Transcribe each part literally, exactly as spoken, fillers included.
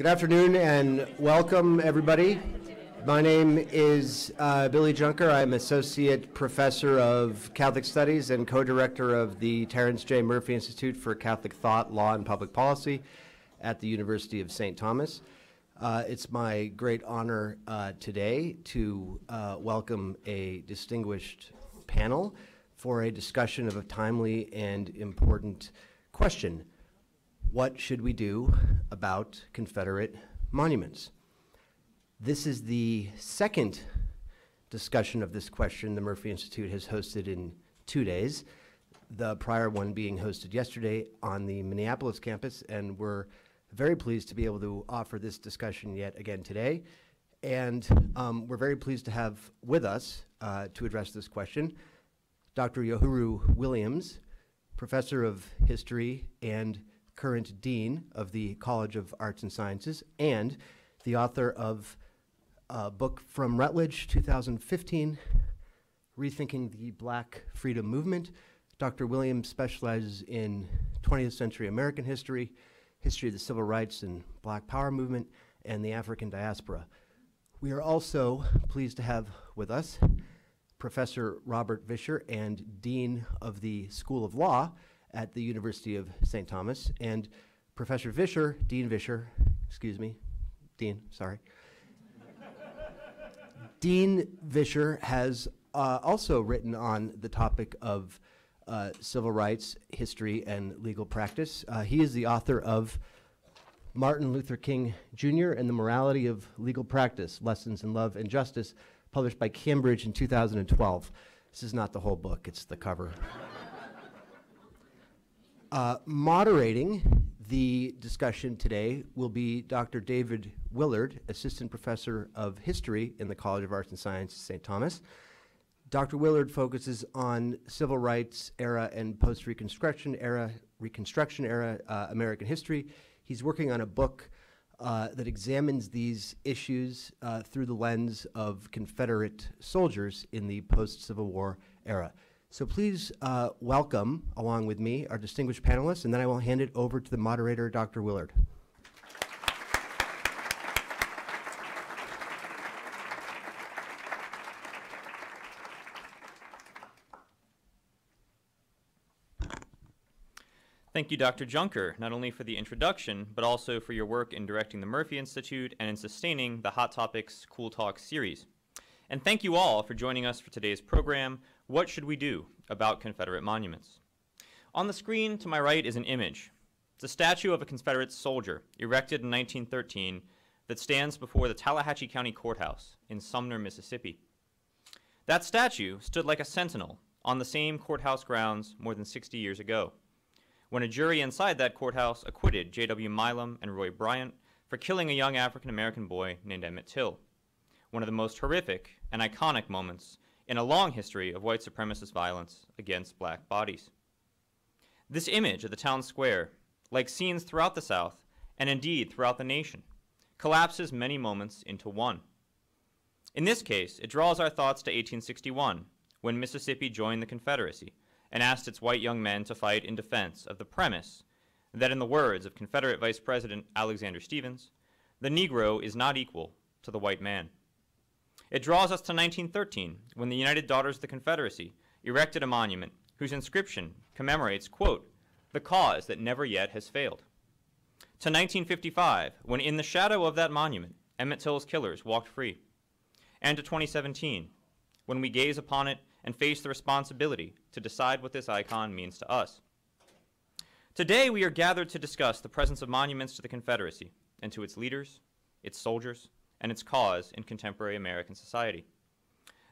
Good afternoon and welcome, everybody. My name is uh, Billy Junker. I'm Associate Professor of Catholic Studies and co-director of the Terrence J. Murphy Institute for Catholic Thought, Law, and Public Policy at the University of Saint Thomas. Uh, it's my great honor uh, today to uh, welcome a distinguished panel for a discussion of a timely and important question. What should we do about Confederate monuments? This is the second discussion of this question the Murphy Institute has hosted in two days, the prior one being hosted yesterday on the Minneapolis campus, and we're very pleased to be able to offer this discussion yet again today. And um, we're very pleased to have with us uh, to address this question, Doctor Yohuru Williams, Professor of History and current Dean of the College of Arts and Sciences, and the author of a book from Routledge, two thousand fifteen, Rethinking the Black Freedom Movement. Doctor Williams specializes in twentieth century American history, history of the civil rights and Black Power movement, and the African diaspora. We are also pleased to have with us Professor Robert Vischer and Dean of the School of Law at the University of Saint Thomas, and Professor Vischer, Dean Vischer, excuse me, Dean, sorry. Dean Vischer has uh, also written on the topic of uh, civil rights, history, and legal practice. Uh, he is the author of Martin Luther King Junior and the Morality of Legal Practice, Lessons in Love and Justice, published by Cambridge in two thousand twelve. This is not the whole book, it's the cover. Uh, moderating the discussion today will be Doctor David Willard, Assistant Professor of History in the College of Arts and Science at Saint Thomas. Doctor Willard focuses on civil rights era and post-Reconstruction era, Reconstruction era uh, American history. He's working on a book uh, that examines these issues uh, through the lens of Confederate soldiers in the post-Civil War era. So please uh, welcome, along with me, our distinguished panelists, and then I will hand it over to the moderator, Doctor Willard. Thank you, Doctor Junker, not only for the introduction, but also for your work in directing the Murphy Institute and in sustaining the Hot Topics Cool Talk series. And thank you all for joining us for today's program, What Should We Do About Confederate Monuments? On the screen to my right is an image. It's a statue of a Confederate soldier erected in nineteen thirteen that stands before the Tallahatchie County Courthouse in Sumner, Mississippi. That statue stood like a sentinel on the same courthouse grounds more than sixty years ago, when a jury inside that courthouse acquitted J W Milam and Roy Bryant for killing a young African-American boy named Emmett Till, one of the most horrific and iconic moments in a long history of white supremacist violence against black bodies. This image of the town square, like scenes throughout the South, and indeed throughout the nation, collapses many moments into one. In this case, it draws our thoughts to eighteen sixty-one, when Mississippi joined the Confederacy and asked its white young men to fight in defense of the premise that, in the words of Confederate Vice President Alexander Stephens, the Negro is not equal to the white man. It draws us to nineteen thirteen, when the United Daughters of the Confederacy erected a monument whose inscription commemorates, quote, the cause that never yet has failed. To nineteen fifty-five, when in the shadow of that monument, Emmett Till's killers walked free. And to twenty seventeen, when we gaze upon it and face the responsibility to decide what this icon means to us. Today, we are gathered to discuss the presence of monuments to the Confederacy and to its leaders, its soldiers, and its cause in contemporary American society.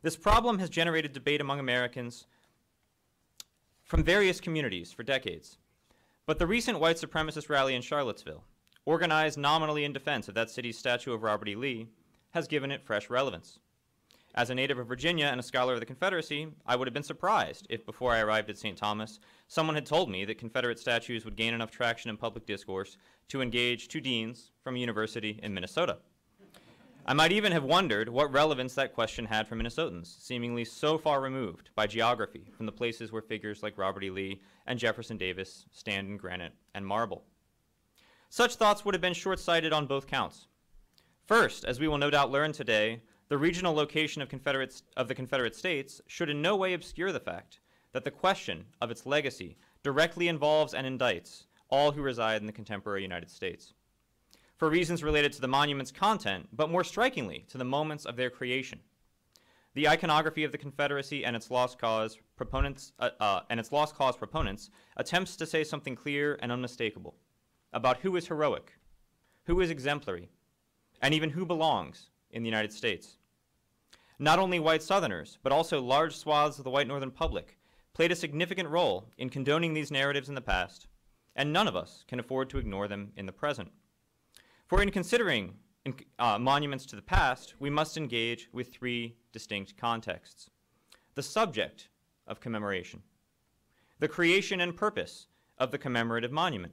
This problem has generated debate among Americans from various communities for decades. But the recent white supremacist rally in Charlottesville, organized nominally in defense of that city's statue of Robert E. Lee, has given it fresh relevance. As a native of Virginia and a scholar of the Confederacy, I would have been surprised if, before I arrived at Saint Thomas, someone had told me that Confederate statues would gain enough traction in public discourse to engage two deans from a university in Minnesota. I might even have wondered what relevance that question had for Minnesotans, seemingly so far removed by geography from the places where figures like Robert E. Lee and Jefferson Davis stand in granite and marble. Such thoughts would have been short-sighted on both counts. First, as we will no doubt learn today, the regional location of, Confederates, of the Confederate States should in no way obscure the fact that the question of its legacy directly involves and indicts all who reside in the contemporary United States, for reasons related to the monument's content, but more strikingly, to the moments of their creation. The iconography of the Confederacy and its lost cause proponents, uh, uh, and its lost cause proponents attempts to say something clear and unmistakable about who is heroic, who is exemplary, and even who belongs in the United States. Not only white Southerners, but also large swaths of the white Northern public played a significant role in condoning these narratives in the past, and none of us can afford to ignore them in the present. For in considering uh, monuments to the past, we must engage with three distinct contexts. The subject of commemoration, the creation and purpose of the commemorative monument,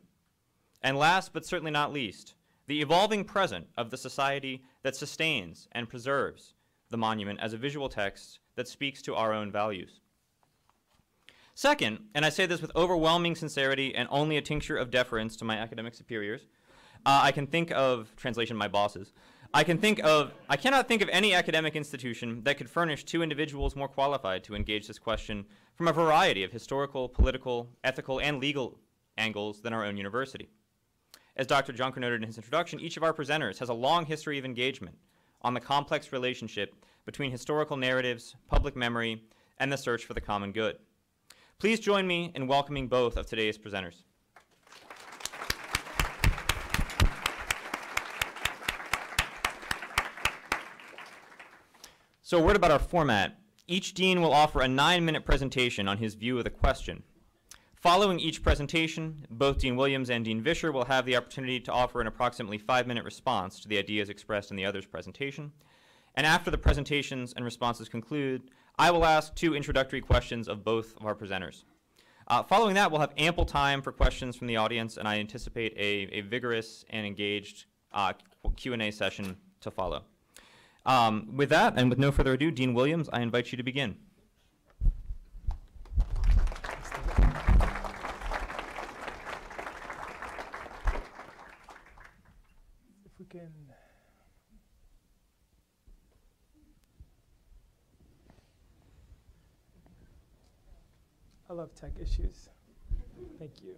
and last but certainly not least, the evolving present of the society that sustains and preserves the monument as a visual text that speaks to our own values. Second, and I say this with overwhelming sincerity and only a tincture of deference to my academic superiors, uh, I can think of, translation my bosses, I can think of, I cannot think of any academic institution that could furnish two individuals more qualified to engage this question from a variety of historical, political, ethical, and legal angles than our own university. As Doctor Junker noted in his introduction, each of our presenters has a long history of engagement on the complex relationship between historical narratives, public memory, and the search for the common good. Please join me in welcoming both of today's presenters. So a word about our format. Each dean will offer a nine-minute presentation on his view of the question. Following each presentation, both Dean Williams and Dean Vischer will have the opportunity to offer an approximately five-minute response to the ideas expressed in the other's presentation. And after the presentations and responses conclude, I will ask two introductory questions of both of our presenters. Uh, following that, we'll have ample time for questions from the audience, and I anticipate a, a vigorous and engaged uh, Q and A session to follow. Um, with that, and with no further ado, Dean Williams, I invite you to begin. If we can... I love tech issues. Thank you.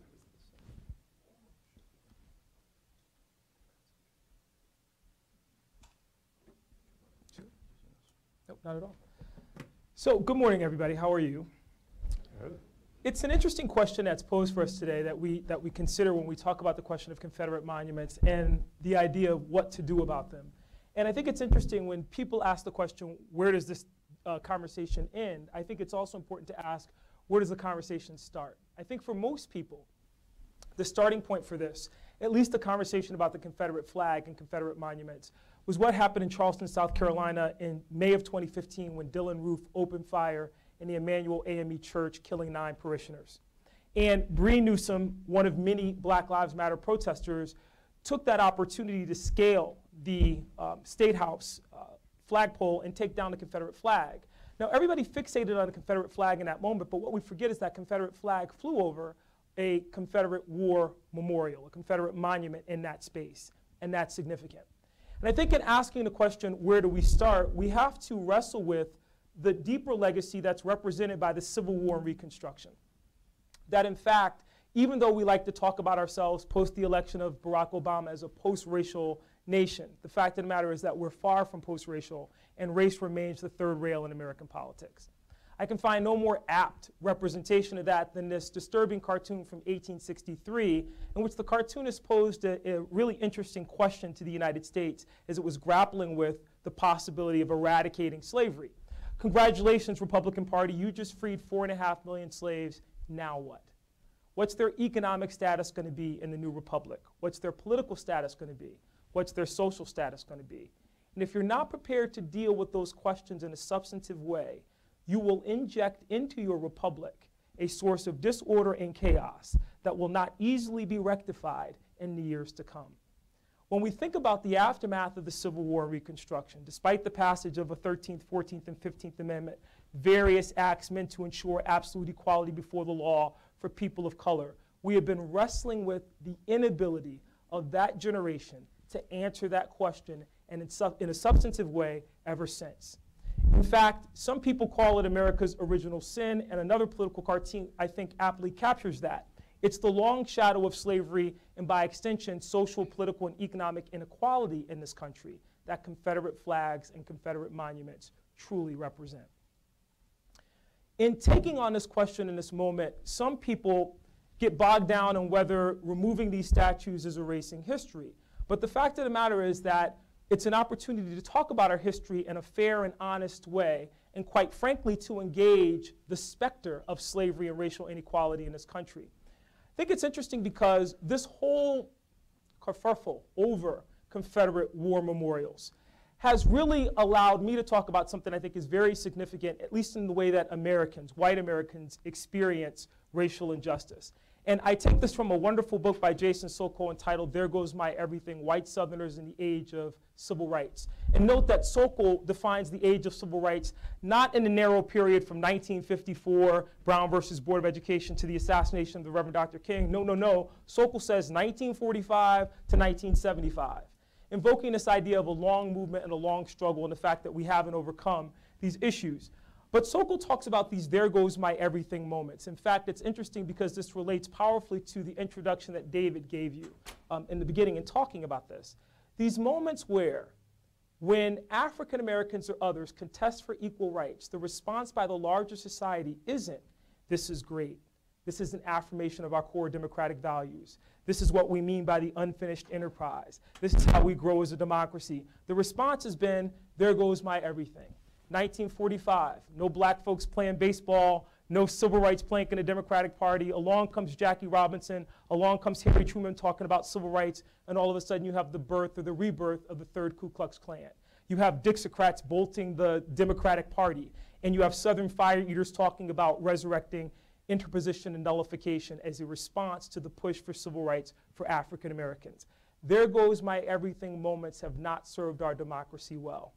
Sure. Nope, not at all. So, good morning, everybody. How are you? Good. It's an interesting question that's posed for us today that we that we consider when we talk about the question of Confederate monuments and the idea of what to do about them. And I think it's interesting when people ask the question, where does this uh, conversation end? I think it's also important to ask, where does the conversation start? I think for most people, the starting point for this, at least the conversation about the Confederate flag and Confederate monuments, was what happened in Charleston, South Carolina in May of twenty fifteen when Dylan Roof opened fire in the Emmanuel A M E Church, killing nine parishioners. And Bree Newsom, one of many Black Lives Matter protesters, took that opportunity to scale the um, State House uh, flagpole and take down the Confederate flag. Now, everybody fixated on the Confederate flag in that moment, but what we forget is that Confederate flag flew over a Confederate war memorial, a Confederate monument in that space, and that's significant. And I think in asking the question, where do we start, we have to wrestle with the deeper legacy that's represented by the Civil War and Reconstruction. That in fact, even though we like to talk about ourselves post the election of Barack Obama as a post-racial nation, the fact of the matter is that we're far from post-racial, and race remains the third rail in American politics. I can find no more apt representation of that than this disturbing cartoon from eighteen sixty-three, in which the cartoonist posed a, a really interesting question to the United States as it was grappling with the possibility of eradicating slavery. Congratulations, Republican Party, you just freed four and a half million slaves, now what? What's their economic status going to be in the new republic? What's their political status going to be? What's their social status going to be? And if you're not prepared to deal with those questions in a substantive way, you will inject into your republic a source of disorder and chaos that will not easily be rectified in the years to come. When we think about the aftermath of the Civil War and Reconstruction, despite the passage of a thirteenth, fourteenth, and fifteenth Amendment, various acts meant to ensure absolute equality before the law for people of color, we have been wrestling with the inability of that generation to answer that question, and in, su in a substantive way ever since. In fact, some people call it America's original sin, and another political cartoon, I think, aptly captures that. It's the long shadow of slavery and, by extension, social, political, and economic inequality in this country that Confederate flags and Confederate monuments truly represent. In taking on this question in this moment, some people get bogged down on whether removing these statues is erasing history. But the fact of the matter is that it's an opportunity to talk about our history in a fair and honest way, and quite frankly, to engage the specter of slavery and racial inequality in this country. I think it's interesting because this whole kerfuffle over Confederate war memorials has really allowed me to talk about something I think is very significant, at least in the way that Americans, white Americans, experience racial injustice. And I take this from a wonderful book by Jason Sokol entitled There Goes My Everything, White Southerners in the Age of Civil Rights. And note that Sokol defines the age of civil rights not in the narrow period from nineteen fifty-four, Brown versus Board of Education, to the assassination of the Reverend Doctor King. No, no, no. Sokol says nineteen forty-five to nineteen seventy-five, invoking this idea of a long movement and a long struggle and the fact that we haven't overcome these issues. But Sokol talks about these "there goes my everything" moments. In fact, it's interesting because this relates powerfully to the introduction that David gave you um, in the beginning in talking about this. These moments where, when African Americans or others contest for equal rights, the response by the larger society isn't, "This is great. This is an affirmation of our core democratic values. This is what we mean by the unfinished enterprise. This is how we grow as a democracy." The response has been, "There goes my everything." nineteen forty-five, no black folks playing baseball, no civil rights plank in the Democratic Party. Along comes Jackie Robinson. Along comes Harry Truman talking about civil rights. And all of a sudden, you have the birth or the rebirth of the third Ku Klux Klan. You have Dixiecrats bolting the Democratic Party. And you have Southern fire eaters talking about resurrecting interposition and nullification as a response to the push for civil rights for African Americans. There goes my everything moments have not served our democracy well.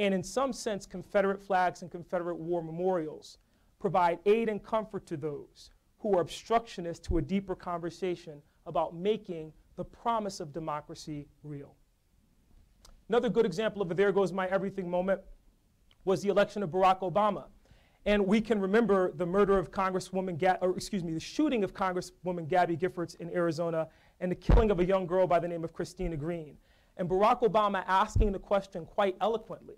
And in some sense, Confederate flags and Confederate war memorials provide aid and comfort to those who are obstructionists to a deeper conversation about making the promise of democracy real. Another good example of a "there goes my everything" moment was the election of Barack Obama. And we can remember the murder of Congresswoman, Ga or excuse me, the shooting of Congresswoman Gabby Giffords in Arizona and the killing of a young girl by the name of Christina Green. And Barack Obama asking the question quite eloquently,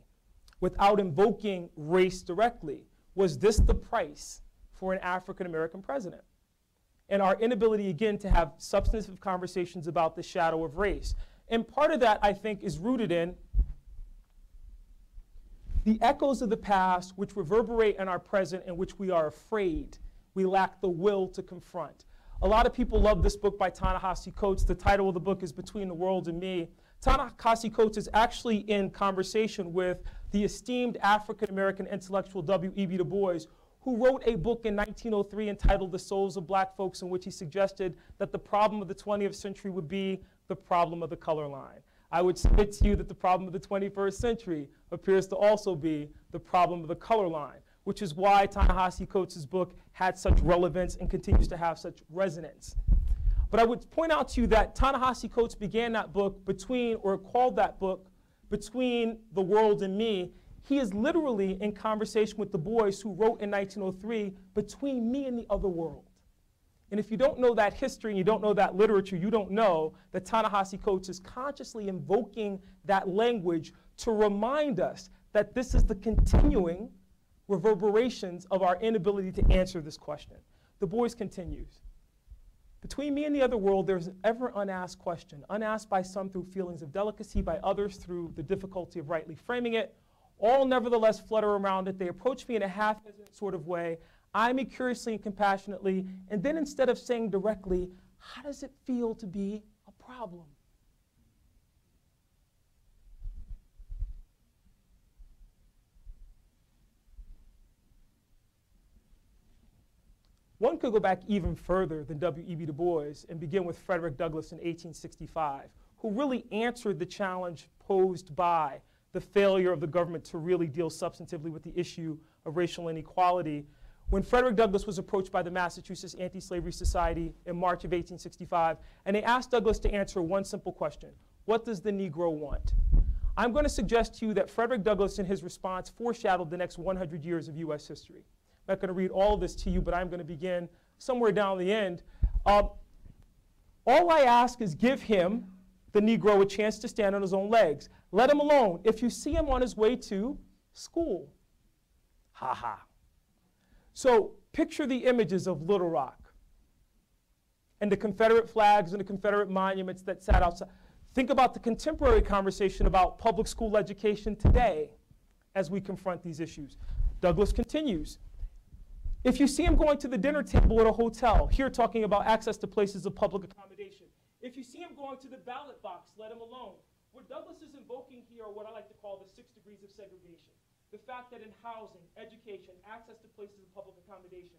without invoking race directly, was this the price for an African-American president? And our inability, again, to have substantive conversations about the shadow of race. And part of that, I think, is rooted in the echoes of the past which reverberate in our present and which we are afraid. We lack the will to confront. A lot of people love this book by Ta-Nehisi Coates. The title of the book is Between the World and Me. Ta-Nehisi Coates is actually in conversation with the esteemed African-American intellectual W E B Du Bois, who wrote a book in nineteen oh three entitled The Souls of Black Folks, in which he suggested that the problem of the twentieth century would be the problem of the color line. I would submit to you that the problem of the twenty-first century appears to also be the problem of the color line, which is why Ta-Nehisi Coates' book had such relevance and continues to have such resonance. But I would point out to you that Ta-Nehisi Coates began that book between, or called that book, Between the World and Me. He is literally in conversation with Du Bois, who wrote in nineteen oh three, Between Me and the Other World. And if you don't know that history and you don't know that literature, you don't know that Ta-Nehisi Coates is consciously invoking that language to remind us that this is the continuing reverberations of our inability to answer this question. Du Bois continues. Between me and the other world, there's an ever unasked question, unasked by some through feelings of delicacy, by others through the difficulty of rightly framing it. All nevertheless flutter around it. They approach me in a half-hesitant sort of way. I me curiously and compassionately, and then instead of saying directly, how does it feel to be a problem? One could go back even further than W E B Du Bois and begin with Frederick Douglass in eighteen sixty-five, who really answered the challenge posed by the failure of the government to really deal substantively with the issue of racial inequality when Frederick Douglass was approached by the Massachusetts Anti-Slavery Society in March of eighteen sixty-five, and they asked Douglass to answer one simple question: what does the Negro want? I'm going to suggest to you that Frederick Douglass in his response foreshadowed the next one hundred years of U S history. I'm not going to read all this to you, but I'm going to begin somewhere down the end. Uh, all I ask is give him, the Negro, a chance to stand on his own legs. Let him alone if you see him on his way to school. Ha ha. So picture the images of Little Rock and the Confederate flags and the Confederate monuments that sat outside. Think about the contemporary conversation about public school education today as we confront these issues. Douglass continues. If you see him going to the dinner table at a hotel, here talking about access to places of public accommodation, if you see him going to the ballot box, let him alone. What Douglass is invoking here are what I like to call the six degrees of segregation. The fact that in housing, education, access to places of public accommodation,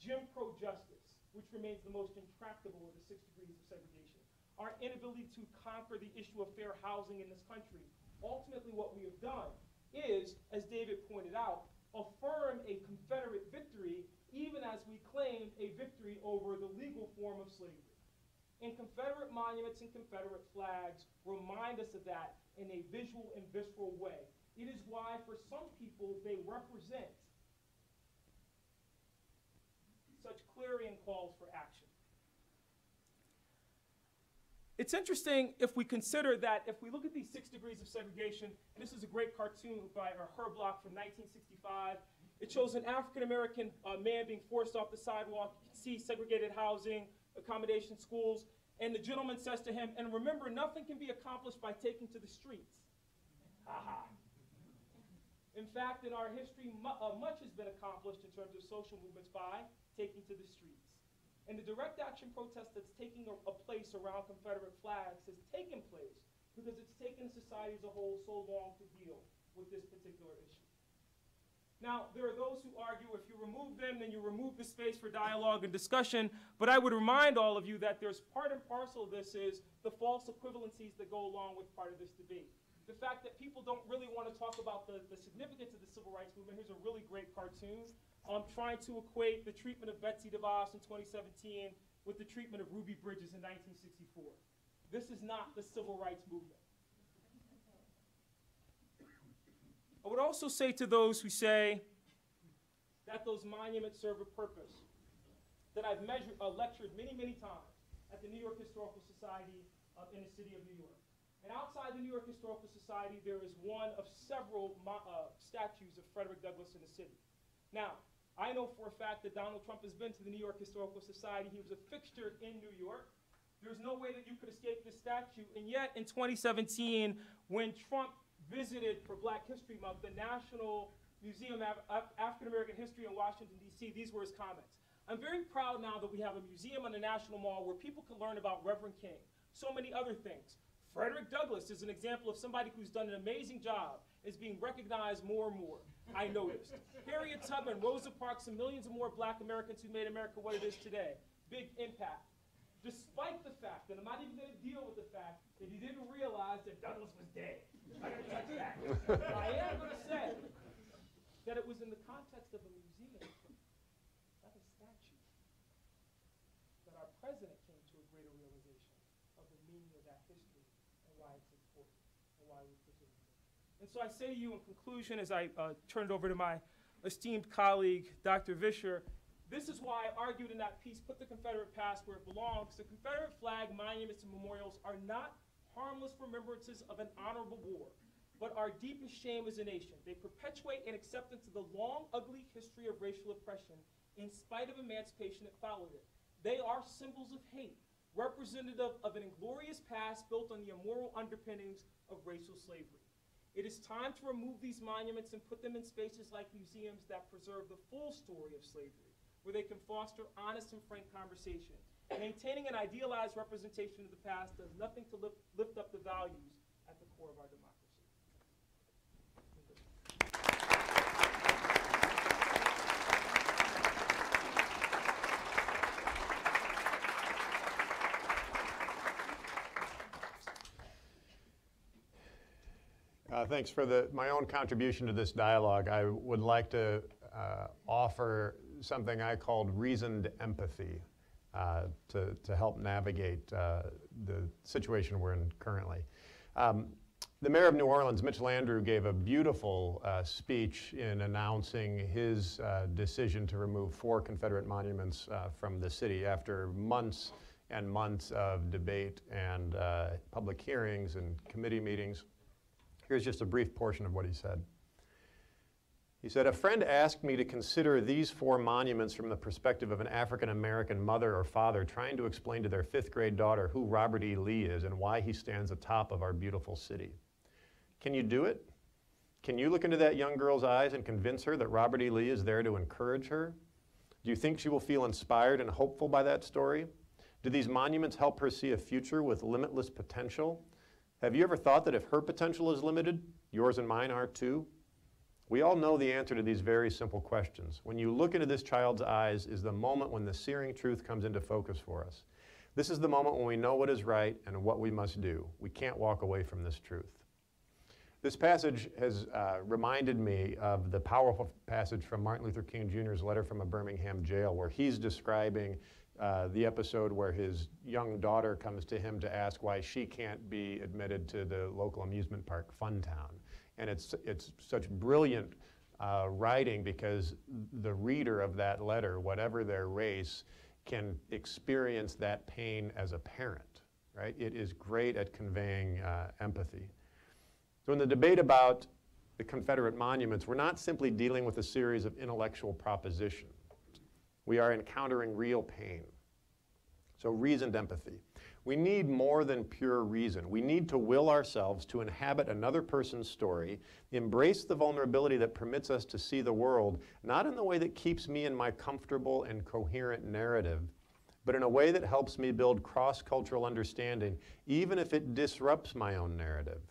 Jim Crow justice, which remains the most intractable of the six degrees of segregation, our inability to conquer the issue of fair housing in this country, ultimately what we have done is, as David pointed out, affirm a Confederate victory even as we claimed a victory over the legal form of slavery. And Confederate monuments and Confederate flags remind us of that in a visual and visceral way. It is why, for some people, they represent such clarion calls for action. It's interesting if we consider that if we look at these six degrees of segregation, and this is a great cartoon by Herblock from nineteen sixty-five. It shows an African-American uh, man being forced off the sidewalk. You can see segregated housing, accommodation, schools. And the gentleman says to him, and remember, nothing can be accomplished by taking to the streets. Ha-ha. In fact, in our history, mu uh, much has been accomplished in terms of social movements by taking to the streets. And the direct action protest that's taking a, a place around Confederate flags has taken place because it's taken society as a whole so long to deal with this particular issue. Now, there are those who argue if you remove them, then you remove the space for dialogue and discussion. But I would remind all of you that there's part and parcel of this is the false equivalencies that go along with part of this debate. The fact that people don't really want to talk about the, the significance of the civil rights movement. Here's a really great cartoon. Um, trying to equate the treatment of Betsy DeVos in twenty seventeen with the treatment of Ruby Bridges in nineteen sixty-four. This is not the civil rights movement. I would also say to those who say that those monuments serve a purpose that I've measured, uh, lectured many, many times at the New York Historical Society uh, in the city of New York. And outside the New York Historical Society, there is one of several uh, statues of Frederick Douglass in the city. Now, I know for a fact that Donald Trump has been to the New York Historical Society. He was a fixture in New York. There's no way that you could escape this statue. And yet, in twenty seventeen, when Trump visited for Black History Month, the National Museum of Af African American History in Washington, D C, these were his comments. I'm very proud now that we have a museum on the National Mall where people can learn about Reverend King, so many other things. Frederick Douglass is an example of somebody who's done an amazing job, is being recognized more and more, I noticed. Harriet Tubman, Rosa Parks, and millions of more Black Americans who made America what it is today. Big impact. Despite the fact, and I'm not even going to deal with the fact, that he didn't realize that Douglass was dead. I didn't touch that. But I am going to say that it was in the context of a museum, not a statue, that our president came to a greater realization of the meaning of that history and why it's important and why we preserve it. And so I say to you in conclusion, as I uh, turn it over to my esteemed colleague, Doctor Vischer, this is why I argued in that piece, put the Confederate past where it belongs. The Confederate flag, monuments, and memorials are not harmless remembrances of an honorable war, but our deepest shame as a nation. They perpetuate an acceptance of the long, ugly history of racial oppression in spite of emancipation that followed it. They are symbols of hate, representative of an inglorious past built on the immoral underpinnings of racial slavery. It is time to remove these monuments and put them in spaces like museums that preserve the full story of slavery, where they can foster honest and frank conversation. Maintaining an idealized representation of the past does nothing to lift, lift up the values at the core of our democracy. Uh, thanks for the, my own contribution to this dialogue. I would like to uh, offer something I called reasoned empathy uh, to, to help navigate uh, the situation we're in currently. Um, the mayor of New Orleans, Mitch Landrieu, gave a beautiful uh, speech in announcing his uh, decision to remove four Confederate monuments uh, from the city after months and months of debate and uh, public hearings and committee meetings. Here's just a brief portion of what he said. He said, "A friend asked me to consider these four monuments from the perspective of an African-American mother or father trying to explain to their fifth grade daughter who Robert E. Lee is and why he stands atop of our beautiful city. Can you do it? Can you look into that young girl's eyes and convince her that Robert E. Lee is there to encourage her? Do you think she will feel inspired and hopeful by that story? Do these monuments help her see a future with limitless potential? Have you ever thought that if her potential is limited, yours and mine are too? We all know the answer to these very simple questions. When you look into this child's eyes is the moment when the searing truth comes into focus for us. This is the moment when we know what is right and what we must do. We can't walk away from this truth." This passage has uh, reminded me of the powerful passage from Martin Luther King Junior's letter from a Birmingham jail, where he's describing uh, the episode where his young daughter comes to him to ask why she can't be admitted to the local amusement park, Funtown. And it's, it's such brilliant uh, writing, because the reader of that letter, whatever their race, can experience that pain as a parent, right? It is great at conveying uh, empathy. So in the debate about the Confederate monuments, we're not simply dealing with a series of intellectual propositions. We are encountering real pain. So reasoned empathy. We need more than pure reason. We need to will ourselves to inhabit another person's story, embrace the vulnerability that permits us to see the world, not in the way that keeps me in my comfortable and coherent narrative, but in a way that helps me build cross-cultural understanding, even if it disrupts my own narrative.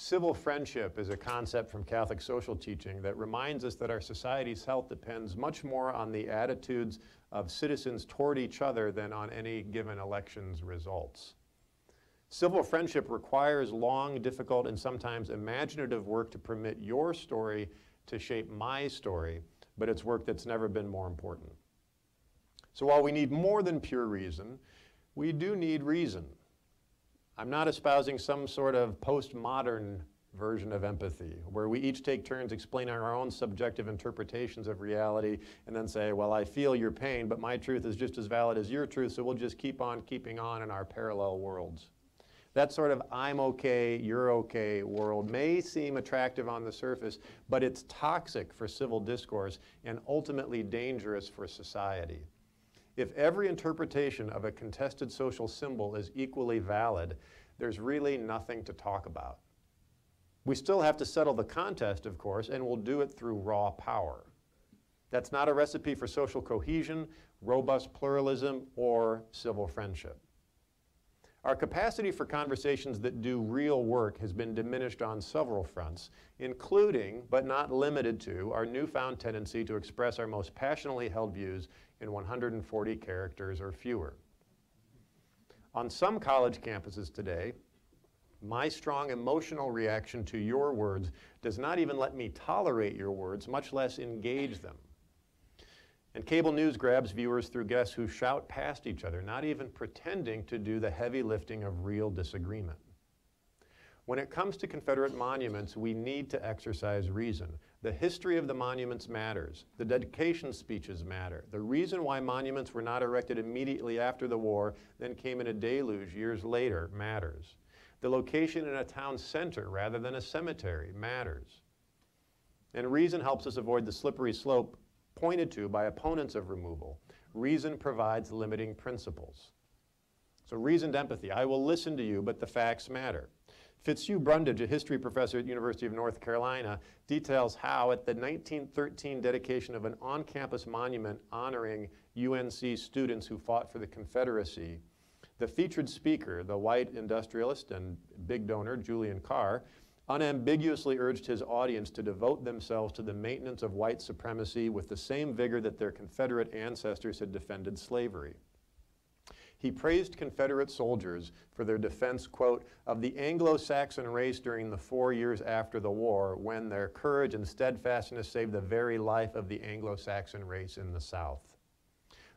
Civil friendship is a concept from Catholic social teaching that reminds us that our society's health depends much more on the attitudes of citizens toward each other than on any given election's results. Civil friendship requires long, difficult, and sometimes imaginative work to permit your story to shape my story, but it's work that's never been more important. So while we need more than pure reason, we do need reason. I'm not espousing some sort of postmodern version of empathy, where we each take turns explaining our own subjective interpretations of reality and then say, well, I feel your pain, but my truth is just as valid as your truth, so we'll just keep on keeping on in our parallel worlds. That sort of I'm okay, you're okay world may seem attractive on the surface, but it's toxic for civil discourse and ultimately dangerous for society. If every interpretation of a contested social symbol is equally valid, there's really nothing to talk about. We still have to settle the contest, of course, and we'll do it through raw power. That's not a recipe for social cohesion, robust pluralism, or civil friendship. Our capacity for conversations that do real work has been diminished on several fronts, including, but not limited to, our newfound tendency to express our most passionately held views in one hundred forty characters or fewer. On some college campuses today, my strong emotional reaction to your words does not even let me tolerate your words, much less engage them. And cable news grabs viewers through guests who shout past each other, not even pretending to do the heavy lifting of real disagreement. When it comes to Confederate monuments, we need to exercise reason. The history of the monuments matters. The dedication speeches matter. The reason why monuments were not erected immediately after the war, then came in a deluge years later, matters. The location in a town center rather than a cemetery matters. And reason helps us avoid the slippery slope pointed to by opponents of removal. Reason provides limiting principles. So reasoned empathy. I will listen to you, but the facts matter. Fitzhugh Brundage, a history professor at University of North Carolina, details how at the nineteen thirteen dedication of an on-campus monument honoring U N C students who fought for the Confederacy, the featured speaker, the white industrialist and big donor Julian Carr, unambiguously urged his audience to devote themselves to the maintenance of white supremacy with the same vigor that their Confederate ancestors had defended slavery. He praised Confederate soldiers for their defense, quote, of the Anglo-Saxon race during the four years after the war, when their courage and steadfastness saved the very life of the Anglo-Saxon race in the South.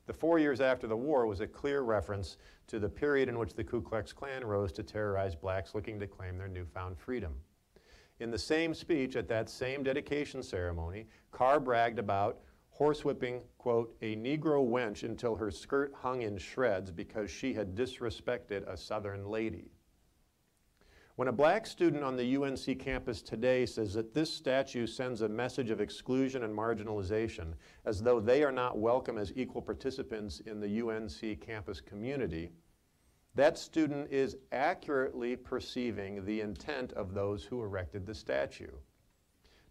The four years after the war was a clear reference to the period in which the Ku Klux Klan rose to terrorize blacks looking to claim their newfound freedom. In the same speech at that same dedication ceremony, Carr bragged about horsewhipping, quote, a Negro wench until her skirt hung in shreds because she had disrespected a Southern lady. When a black student on the U N C campus today says that this statue sends a message of exclusion and marginalization, as though they are not welcome as equal participants in the U N C campus community, that student is accurately perceiving the intent of those who erected the statue.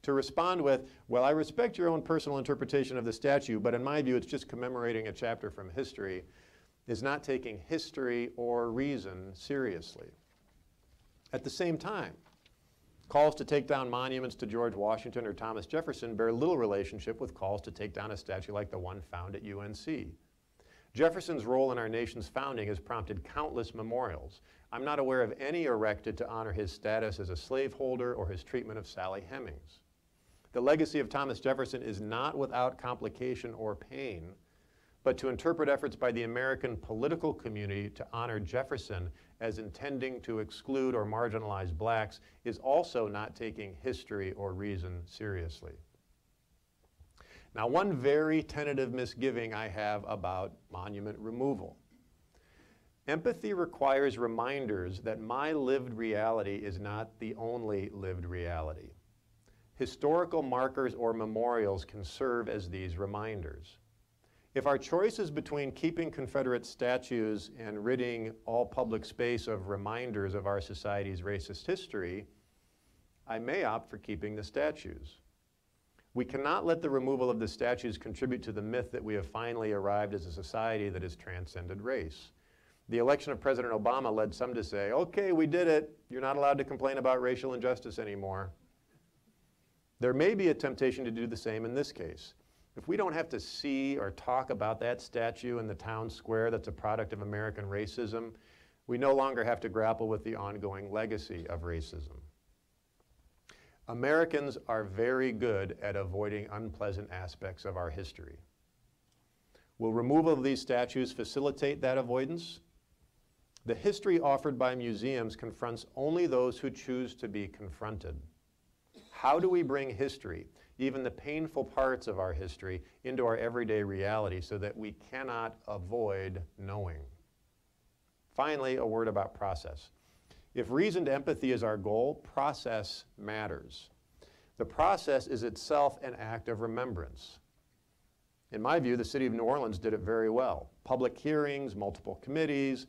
To respond with, well, I respect your own personal interpretation of the statue, but in my view, it's just commemorating a chapter from history, is not taking history or reason seriously. At the same time, calls to take down monuments to George Washington or Thomas Jefferson bear little relationship with calls to take down a statue like the one found at U N C. Jefferson's role in our nation's founding has prompted countless memorials. I'm not aware of any erected to honor his status as a slaveholder or his treatment of Sally Hemings. The legacy of Thomas Jefferson is not without complication or pain, but to interpret efforts by the American political community to honor Jefferson as intending to exclude or marginalize blacks is also not taking history or reason seriously. Now, one very tentative misgiving I have about monument removal. Empathy requires reminders that my lived reality is not the only lived reality. Historical markers or memorials can serve as these reminders. If our choice is between keeping Confederate statues and ridding all public space of reminders of our society's racist history, I may opt for keeping the statues. We cannot let the removal of the statues contribute to the myth that we have finally arrived as a society that has transcended race. The election of President Obama led some to say, okay, we did it. You're not allowed to complain about racial injustice anymore. There may be a temptation to do the same in this case. If we don't have to see or talk about that statue in the town square that's a product of American racism, we no longer have to grapple with the ongoing legacy of racism. Americans are very good at avoiding unpleasant aspects of our history. Will removal of these statues facilitate that avoidance? The history offered by museums confronts only those who choose to be confronted. How do we bring history, even the painful parts of our history, into our everyday reality so that we cannot avoid knowing? Finally, a word about process. If reasoned empathy is our goal, process matters. The process is itself an act of remembrance. In my view, the city of New Orleans did it very well. Public hearings, multiple committees.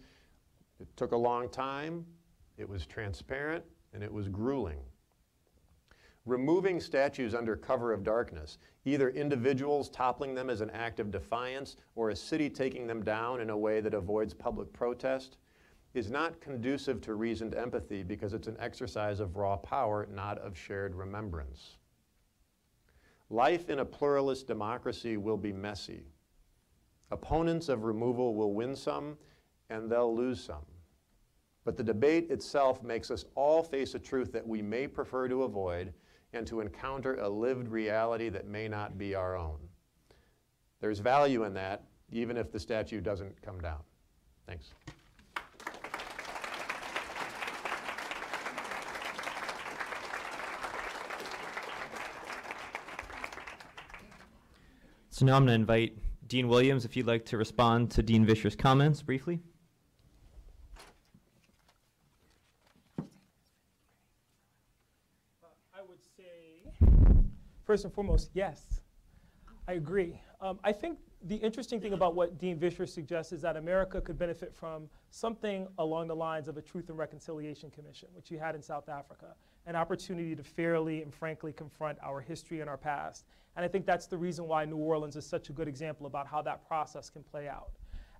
It took a long time, it was transparent, and it was grueling. Removing statues under cover of darkness, either individuals toppling them as an act of defiance or a city taking them down in a way that avoids public protest, is not conducive to reasoned empathy because it's an exercise of raw power, not of shared remembrance. Life in a pluralist democracy will be messy. Opponents of removal will win some, and they'll lose some. But the debate itself makes us all face a truth that we may prefer to avoid, and to encounter a lived reality that may not be our own. There's value in that, even if the statue doesn't come down. Thanks. So now I'm going to invite Dean Williams, if you'd like to respond to Dean Vischer's comments briefly. First and foremost, yes, I agree. Um, I think the interesting thing about what Dean Vischer suggests is that America could benefit from something along the lines of a Truth and Reconciliation Commission, which you had in South Africa, an opportunity to fairly and frankly confront our history and our past. And I think that's the reason why New Orleans is such a good example about how that process can play out.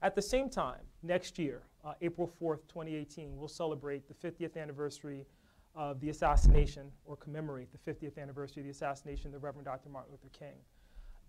At the same time, next year, uh, April fourth, twenty eighteen, we'll celebrate the fiftieth anniversary of the assassination, or commemorate the fiftieth anniversary of the assassination of the Reverend Doctor Martin Luther King.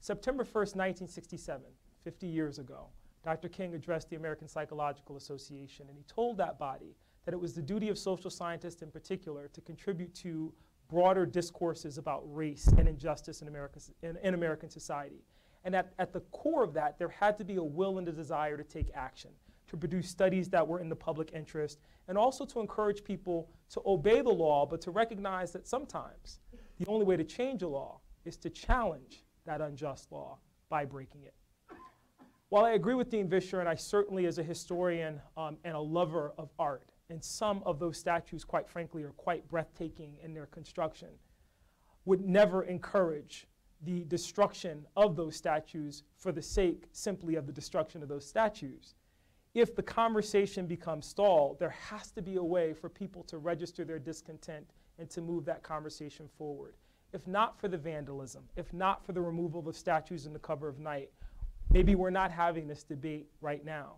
September first, nineteen sixty-seven, fifty years ago, Doctor King addressed the American Psychological Association, and he told that body that it was the duty of social scientists in particular to contribute to broader discourses about race and injustice in American, in, in American society. And at, at the core of that, there had to be a will and a desire to take action, to produce studies that were in the public interest, and also to encourage people to obey the law, but to recognize that sometimes the only way to change a law is to challenge that unjust law by breaking it. While I agree with Dean Vischer, and I certainly as a historian um, and a lover of art, and some of those statues, quite frankly, are quite breathtaking in their construction, would never encourage the destruction of those statues for the sake simply of the destruction of those statues. If the conversation becomes stalled, there has to be a way for people to register their discontent and to move that conversation forward. If not for the vandalism, if not for the removal of statues in the cover of night, maybe we're not having this debate right now.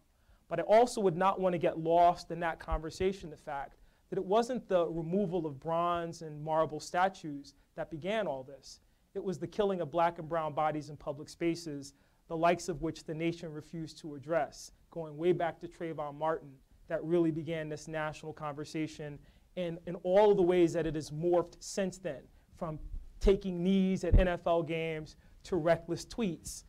But I also would not want to get lost in that conversation, the fact that it wasn't the removal of bronze and marble statues that began all this. It was the killing of black and brown bodies in public spaces, the likes of which the nation refused to address, going way back to Trayvon Martin, that really began this national conversation, and in all the ways that it has morphed since then, from taking knees at N F L games to reckless tweets.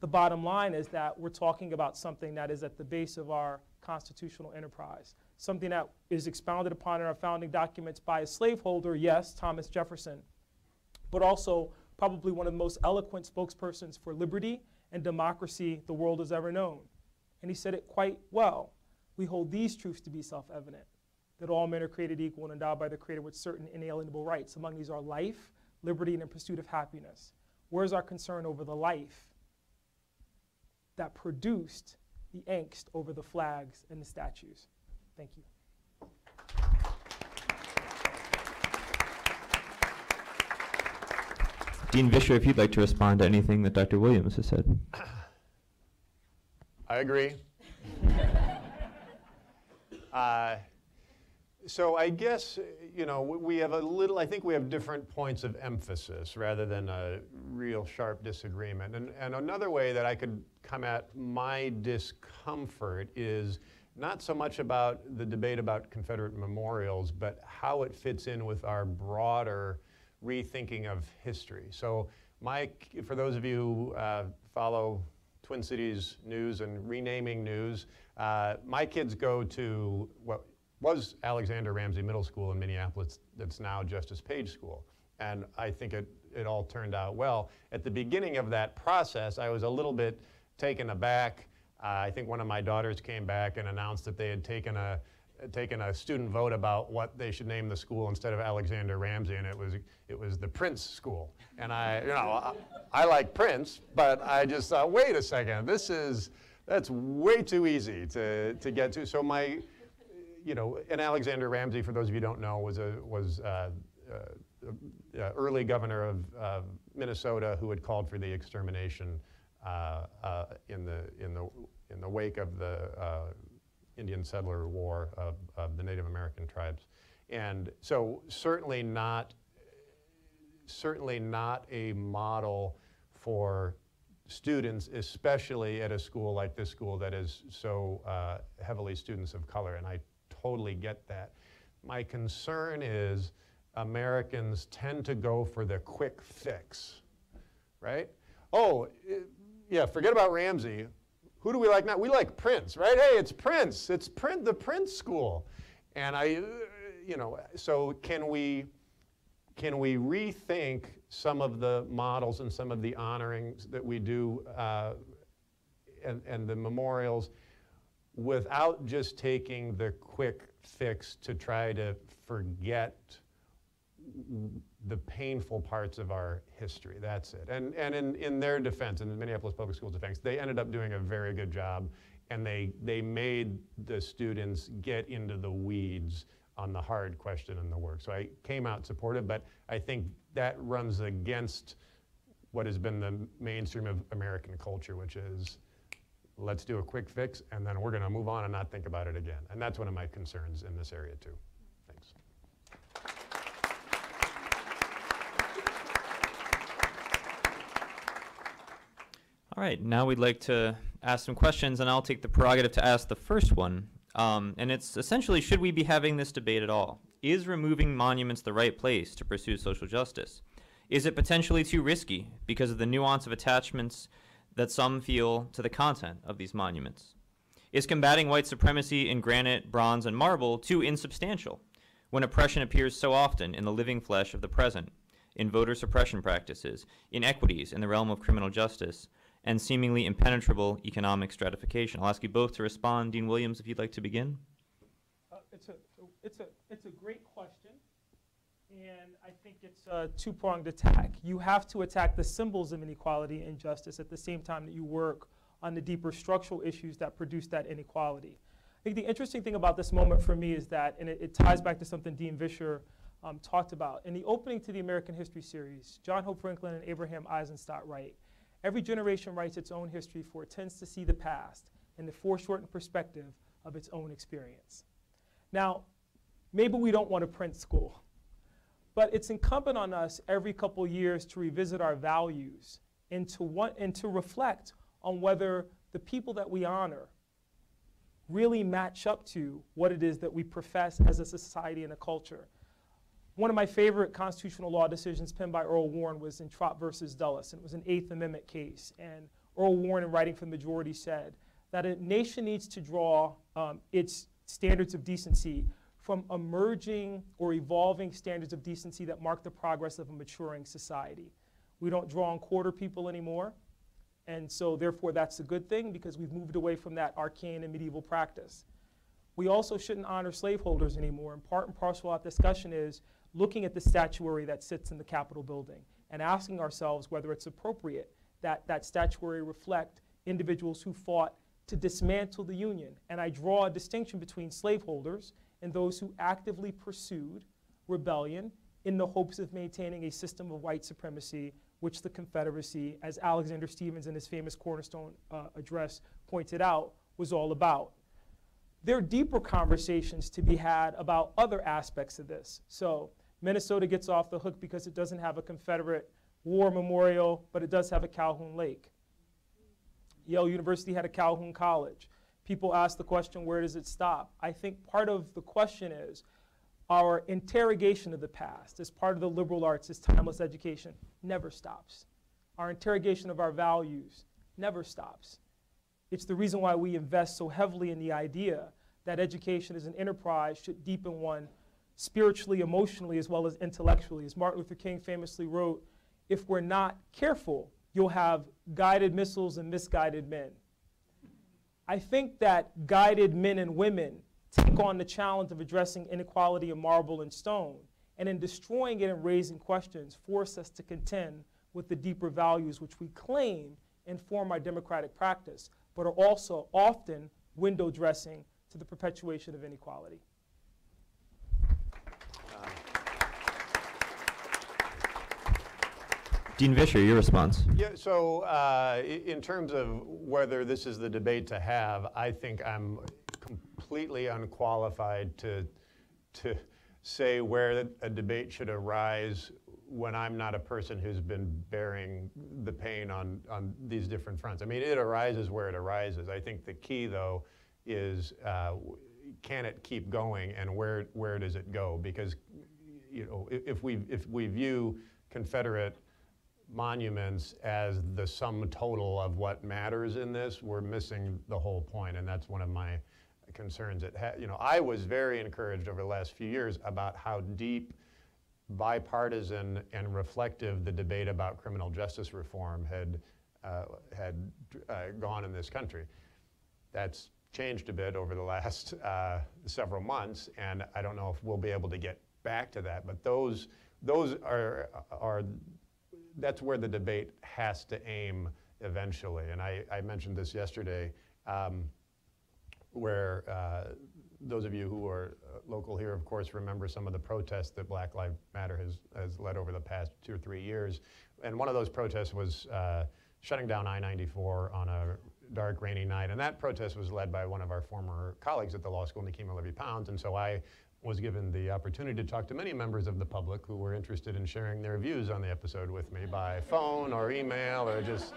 The bottom line is that we're talking about something that is at the base of our constitutional enterprise, something that is expounded upon in our founding documents by a slaveholder, yes, Thomas Jefferson, but also probably one of the most eloquent spokespersons for liberty and democracy the world has ever known. And he said it quite well. We hold these truths to be self-evident, that all men are created equal and endowed by the Creator with certain inalienable rights. Among these are life, liberty, and the pursuit of happiness. Where's our concern over the life that produced the angst over the flags and the statues? Thank you. Dean Vischer, if you'd like to respond to anything that Doctor Williams has said. I agree. uh, so I guess, you know, we have a little, I think we have different points of emphasis rather than a real sharp disagreement. And, and another way that I could come at my discomfort is not so much about the debate about Confederate memorials, but how it fits in with our broader rethinking of history. So Mike, for those of you who uh, follow Twin Cities news and renaming news, uh, my kids go to what was Alexander Ramsey Middle School in Minneapolis, that's now Justice Page School. And I think it, it all turned out well. At the beginning of that process, I was a little bit taken aback. Uh, I think one of my daughters came back and announced that they had taken a, taken a student vote about what they should name the school instead of Alexander Ramsey, and it was, it was the Prince School. And I, you know, I, I like Prince, but I just thought, wait a second, this is, that's way too easy to, to get to. So my, you know, and Alexander Ramsey, for those of you who don't know, was a, was a, a, a early governor of uh, Minnesota who had called for the extermination uh, uh, in the, in the, in the wake of the uh, Indian settler war of, of the Native American tribes. And so certainly not, certainly not a model for students, especially at a school like this school that is so uh, heavily students of color, and I totally get that. My concern is Americans tend to go for the quick fix, right? Oh, yeah, forget about Ramsey. Who do we like now? We like Prince, right? Hey, it's Prince. It's Prince, the Prince School. And I, you know, so can we, can we rethink some of the models and some of the honorings that we do uh, and, and the memorials without just taking the quick fix to try to forget the painful parts of our history? That's it. And, and in, in their defense, in the Minneapolis Public Schools defense, they ended up doing a very good job, and they, they made the students get into the weeds on the hard question and the work. So I came out supportive, but I think that runs against what has been the mainstream of American culture, which is let's do a quick fix, and then we're going to move on and not think about it again. And that's one of my concerns in this area, too. Thanks. All right, now we'd like to ask some questions, and I'll take the prerogative to ask the first one. Um, and it's essentially, should we be having this debate at all? Is removing monuments the right place to pursue social justice? Is it potentially too risky because of the nuance of attachments that some feel to the content of these monuments? Is combating white supremacy in granite, bronze, and marble too insubstantial when oppression appears so often in the living flesh of the present, in voter suppression practices, inequities in the realm of criminal justice, and seemingly impenetrable economic stratification? I'll ask you both to respond. Dean Williams, if you'd like to begin. Uh, it's, a, it's, a, it's a great question, and I think it's a two-pronged attack. You have to attack the symbols of inequality and justice at the same time that you work on the deeper structural issues that produce that inequality. I think the interesting thing about this moment for me is that, and it, it ties back to something Dean Vischer um, talked about, in the opening to the American History series, John Hope Franklin and Abraham Eisenstadt write, "Every generation writes its own history, for it tends to see the past in the foreshortened perspective of its own experience." Now, maybe we don't want to print school, but it's incumbent on us every couple years to revisit our values and to, want, and to reflect on whether the people that we honor really match up to what it is that we profess as a society and a culture. One of my favorite constitutional law decisions penned by Earl Warren was in Trott versus Dulles, and it was an Eighth Amendment case. And Earl Warren, in writing for the majority, said that a nation needs to draw um, its standards of decency from emerging or evolving standards of decency that mark the progress of a maturing society. We don't draw on quarter people anymore, and so therefore that's a good thing because we've moved away from that arcane and medieval practice. We also shouldn't honor slaveholders anymore, and part and parcel of that discussion is looking at the statuary that sits in the Capitol building and asking ourselves whether it's appropriate that that statuary reflect individuals who fought to dismantle the Union. And I draw a distinction between slaveholders and those who actively pursued rebellion in the hopes of maintaining a system of white supremacy, which the Confederacy, as Alexander Stephens in his famous Cornerstone uh, address pointed out, was all about. There are deeper conversations to be had about other aspects of this. So Minnesota gets off the hook because it doesn't have a Confederate war memorial, but it does have a Calhoun Lake. Yale University had a Calhoun College. People ask the question, where does it stop? I think part of the question is our interrogation of the past as part of the liberal arts, as timeless education, never stops. Our interrogation of our values never stops. It's the reason why we invest so heavily in the idea that education as an enterprise should deepen one spiritually, emotionally, as well as intellectually. As Martin Luther King famously wrote, if we're not careful, you'll have guided missiles and misguided men. I think that guided men and women take on the challenge of addressing inequality in marble and stone, and in destroying it and raising questions, force us to contend with the deeper values which we claim inform our democratic practice, but are also often window dressing to the perpetuation of inequality. Uh, Dean Vischer, your response. Yeah, so uh, in terms of whether this is the debate to have, I think I'm completely unqualified to, to say where a debate should arise when I'm not a person who's been bearing the pain on, on these different fronts. I mean, it arises where it arises. I think the key, though, is uh, can it keep going, and where, where does it go? Because, you know, if we, if we view Confederate monuments as the sum total of what matters in this, we're missing the whole point, and that's one of my concerns. It ha you know, I was very encouraged over the last few years about how deep, bipartisan, and reflective the debate about criminal justice reform had uh, had uh, gone in this country. That's changed a bit over the last uh, several months, and I don't know if we'll be able to get back to that. But those those are are that's where the debate has to aim eventually. And I, I mentioned this yesterday, um, where. Uh, Those of you who are local here, of course, remember some of the protests that Black Lives Matter has, has led over the past two or three years. And one of those protests was uh, shutting down I ninety-four on a dark, rainy night. And that protest was led by one of our former colleagues at the law school, Nikema Levy-Pounds. And so I was given the opportunity to talk to many members of the public who were interested in sharing their views on the episode with me by phone or email or just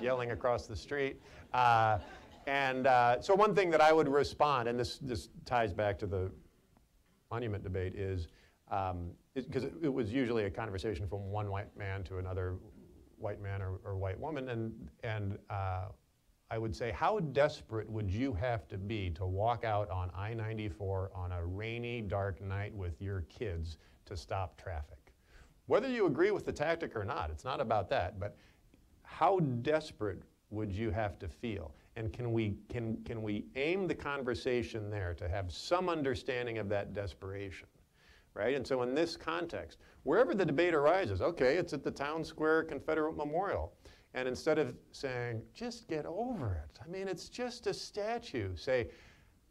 yelling across the street. Uh, and uh, so one thing that I would respond, and this, this ties back to the monument debate, is because um, it, it was usually a conversation from one white man to another white man or, or white woman, and, and uh, I would say, how desperate would you have to be to walk out on I ninety-four on a rainy, dark night with your kids to stop traffic? Whether you agree with the tactic or not, it's not about that, but how desperate would you have to feel? And can we, can, can we aim the conversation there to have some understanding of that desperation? Right? And so in this context, wherever the debate arises, okay, it's at the town square Confederate Memorial. And instead of saying, just get over it, I mean, it's just a statue, say,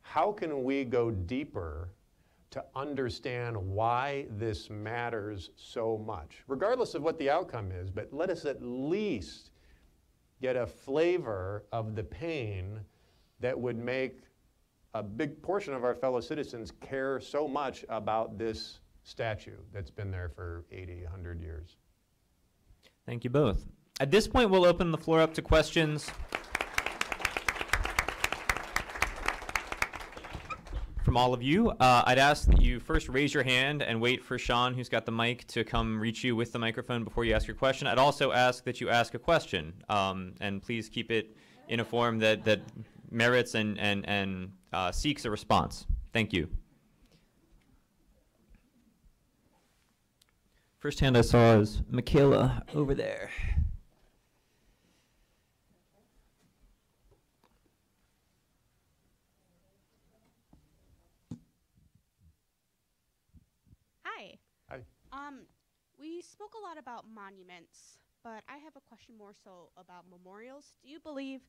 how can we go deeper to understand why this matters so much? Regardless of what the outcome is, but let us at least get a flavor of the pain that would make a big portion of our fellow citizens care so much about this statue that's been there for eighty, a hundred years. Thank you both. At this point, we'll open the floor up to questions from all of you. Uh, I'd ask that you first raise your hand and wait for Sean, who's got the mic, to come reach you with the microphone before you ask your question. I'd also ask that you ask a question, um, and please keep it in a form that, that merits and, and, and uh, seeks a response. Thank you. First hand I saw is Michaela over there. Hi. Hi. Um, we spoke a lot about monuments, but I have a question more so about memorials. Do you believe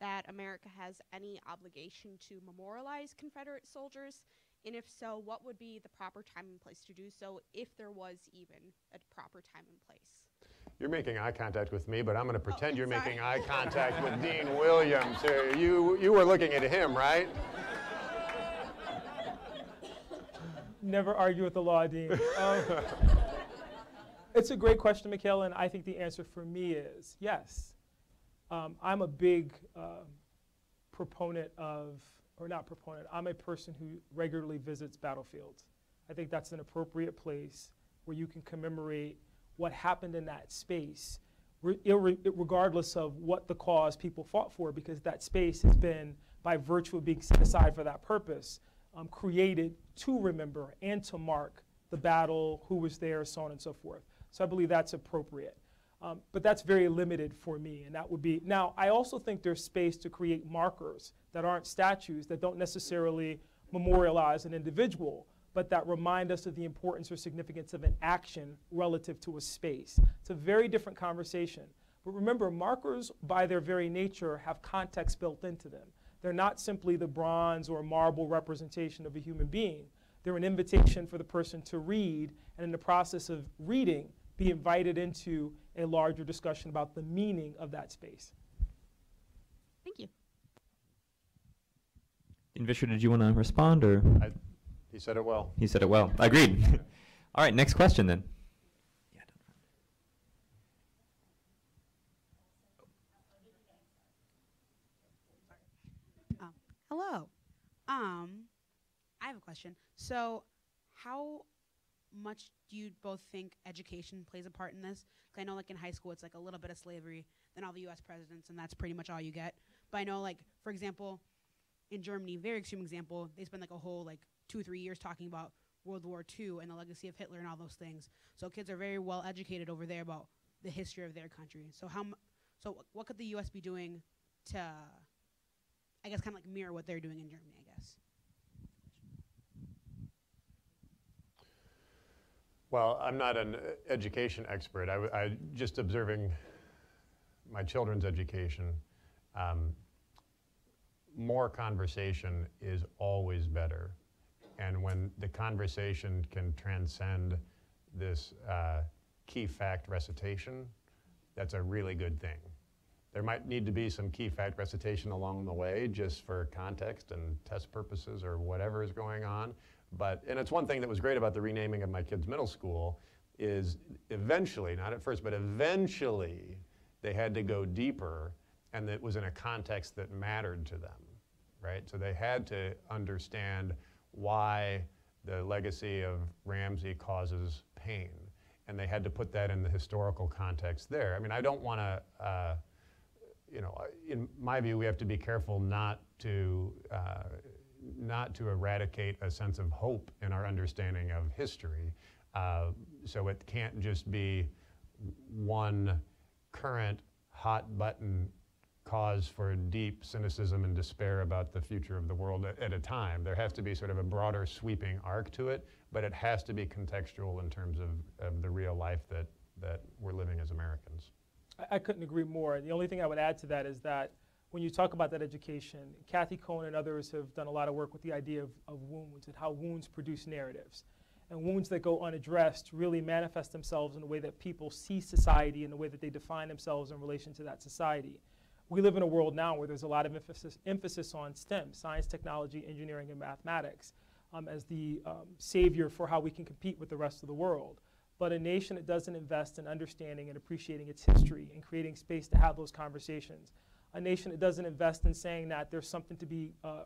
that America has any obligation to memorialize Confederate soldiers? And if so, what would be the proper time and place to do so, if there was even a proper time and place? You're making eye contact with me, but I'm going to pretend oh, you're sorry. making eye contact with Dean Williams here. You, you were looking at him, right? Never argue with the law, Dean. Um, it's a great question, Michaela, and I think the answer for me is yes. Um, I'm a big uh, proponent of, or not proponent, I'm a person who regularly visits battlefields. I think that's an appropriate place where you can commemorate what happened in that space, re regardless of what the cause people fought for, because that space has been, by virtue of being set aside for that purpose, um, created to remember and to mark the battle, who was there, so on and so forth. So I believe that's appropriate. Um, but that's very limited for me, and that would be, now I also think there's space to create markers that aren't statues, that don't necessarily memorialize an individual, but that remind us of the importance or significance of an action relative to a space. It's a very different conversation. But remember, markers by their very nature have context built into them. They're not simply the bronze or marble representation of a human being. They're an invitation for the person to read, and in the process of reading, be invited into a larger discussion about the meaning of that space. Thank you. Vischer, did you want to respond, or? I, he said it well. He said it well. I agreed. All right, next question then. Yeah, oh. Hello. Um, I have a question. So, how much do you both think education plays a part in this? Because I know, like, in high school, it's like a little bit of slavery, then all the U S presidents, and that's pretty much all you get. But I know, like, for example, in Germany, very extreme example, they spend like a whole like two or three years talking about World War Two and the legacy of Hitler and all those things. So kids are very well educated over there about the history of their country. So how, m so what could the U S be doing to, I guess, kind of like mirror what they're doing in Germany, I guess? Well, I'm not an education expert. I, w I just observing my children's education. Um, more conversation is always better, and when the conversation can transcend this uh, key fact recitation, that's a really good thing. There might need to be some key fact recitation along the way just for context and test purposes or whatever is going on. But, and it's one thing that was great about the renaming of my kids' middle school is eventually, not at first, but eventually they had to go deeper, and it was in a context that mattered to them, right? So they had to understand why the legacy of Ramsey causes pain, and they had to put that in the historical context there. I mean, I don't want to, uh, you know, in my view, we have to be careful not to, uh, not to eradicate a sense of hope in our understanding of history. Uh, so it can't just be one current hot button cause for deep cynicism and despair about the future of the world at, at a time. There has to be sort of a broader sweeping arc to it, but it has to be contextual in terms of, of the real life that, that we're living as Americans. I, I couldn't agree more. The only thing I would add to that is that when you talk about that education, Kathy Cohen and others have done a lot of work with the idea of, of wounds and how wounds produce narratives. And wounds that go unaddressed really manifest themselves in the way that people see society and the way that they define themselves in relation to that society. We live in a world now where there's a lot of emphasis, emphasis on STEM, science, technology, engineering, and mathematics, um, as the um, savior for how we can compete with the rest of the world. But a nation that doesn't invest in understanding and appreciating its history and creating space to have those conversations, a nation that doesn't invest in saying that there's something to be uh,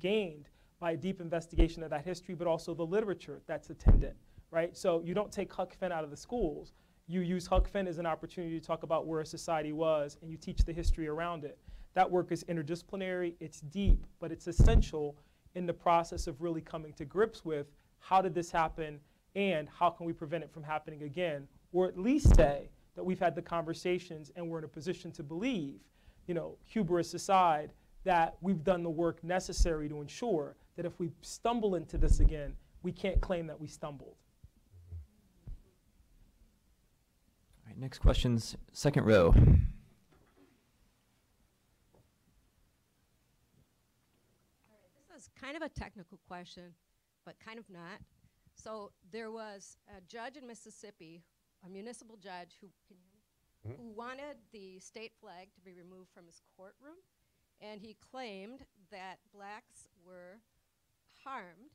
gained by a deep investigation of that history, but also the literature that's attendant, right? So you don't take Huck Finn out of the schools. You use Huck Finn as an opportunity to talk about where a society was, and you teach the history around it. That work is interdisciplinary, it's deep, but it's essential in the process of really coming to grips with how did this happen, and how can we prevent it from happening again, or at least say that we've had the conversations and we're in a position to believe, you know, hubris aside, that we've done the work necessary to ensure that if we stumble into this again, we can't claim that we stumbled. All right, next question's second row. This is kind of a technical question, but kind of not. So there was a judge in Mississippi, a municipal judge who, can you hear me? Mm-hmm. Who wanted the state flag to be removed from his courtroom, and he claimed that blacks were harmed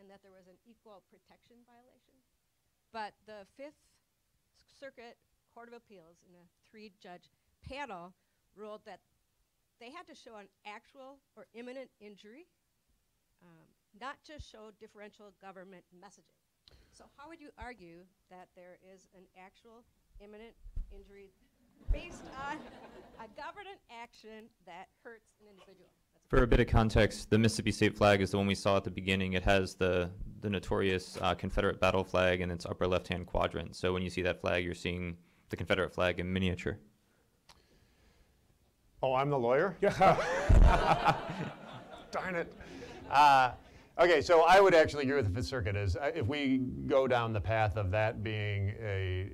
and that there was an equal protection violation. But the Fifth Circuit Court of Appeals in a three-judge panel ruled that they had to show an actual or imminent injury, um, not just show differential government messaging. So how would you argue that there is an actual imminent injury based on a government action that hurts an individual? For a bit of context, the Mississippi state flag is the one we saw at the beginning. It has the, the notorious uh, Confederate battle flag in its upper left-hand quadrant. So when you see that flag, you're seeing the Confederate flag in miniature. Oh, I'm the lawyer? Darn it. Uh, okay, so I would actually agree with the Fifth Circuit. Is uh, if we go down the path of that being a,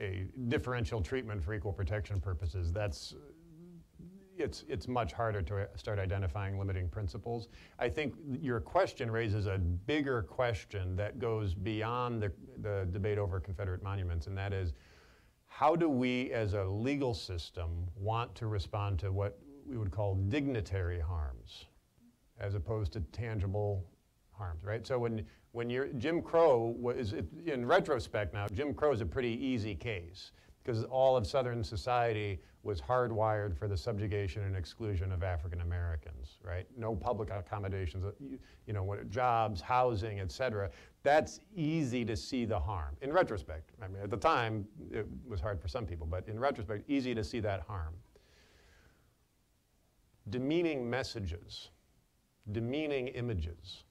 a differential treatment for equal protection purposes, that's It's, it's much harder to start identifying limiting principles. I think your question raises a bigger question that goes beyond the, the debate over Confederate monuments, and that is, how do we as a legal system want to respond to what we would call dignitary harms as opposed to tangible harms, right? So when, when you're, Jim Crow was, in retrospect now, Jim Crow is a pretty easy case, because all of Southern society was hardwired for the subjugation and exclusion of African Americans, right? No public accommodations, you, you know, what, jobs, housing, et cetera. That's easy to see the harm, in retrospect. I mean, at the time, it was hard for some people, but in retrospect, easy to see that harm. Demeaning messages, demeaning images.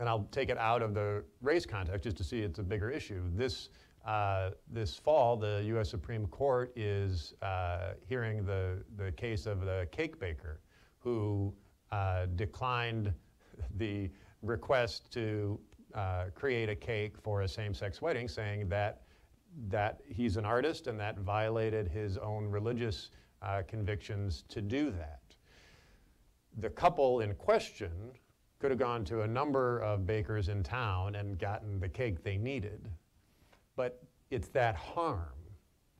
And I'll take it out of the race context just to see it's a bigger issue. This, Uh, this fall, the U S Supreme Court is uh, hearing the, the case of the cake baker who uh, declined the request to uh, create a cake for a same-sex wedding, saying that, that he's an artist and that violated his own religious uh, convictions to do that. The couple in question could have gone to a number of bakers in town and gotten the cake they needed. But it's that harm,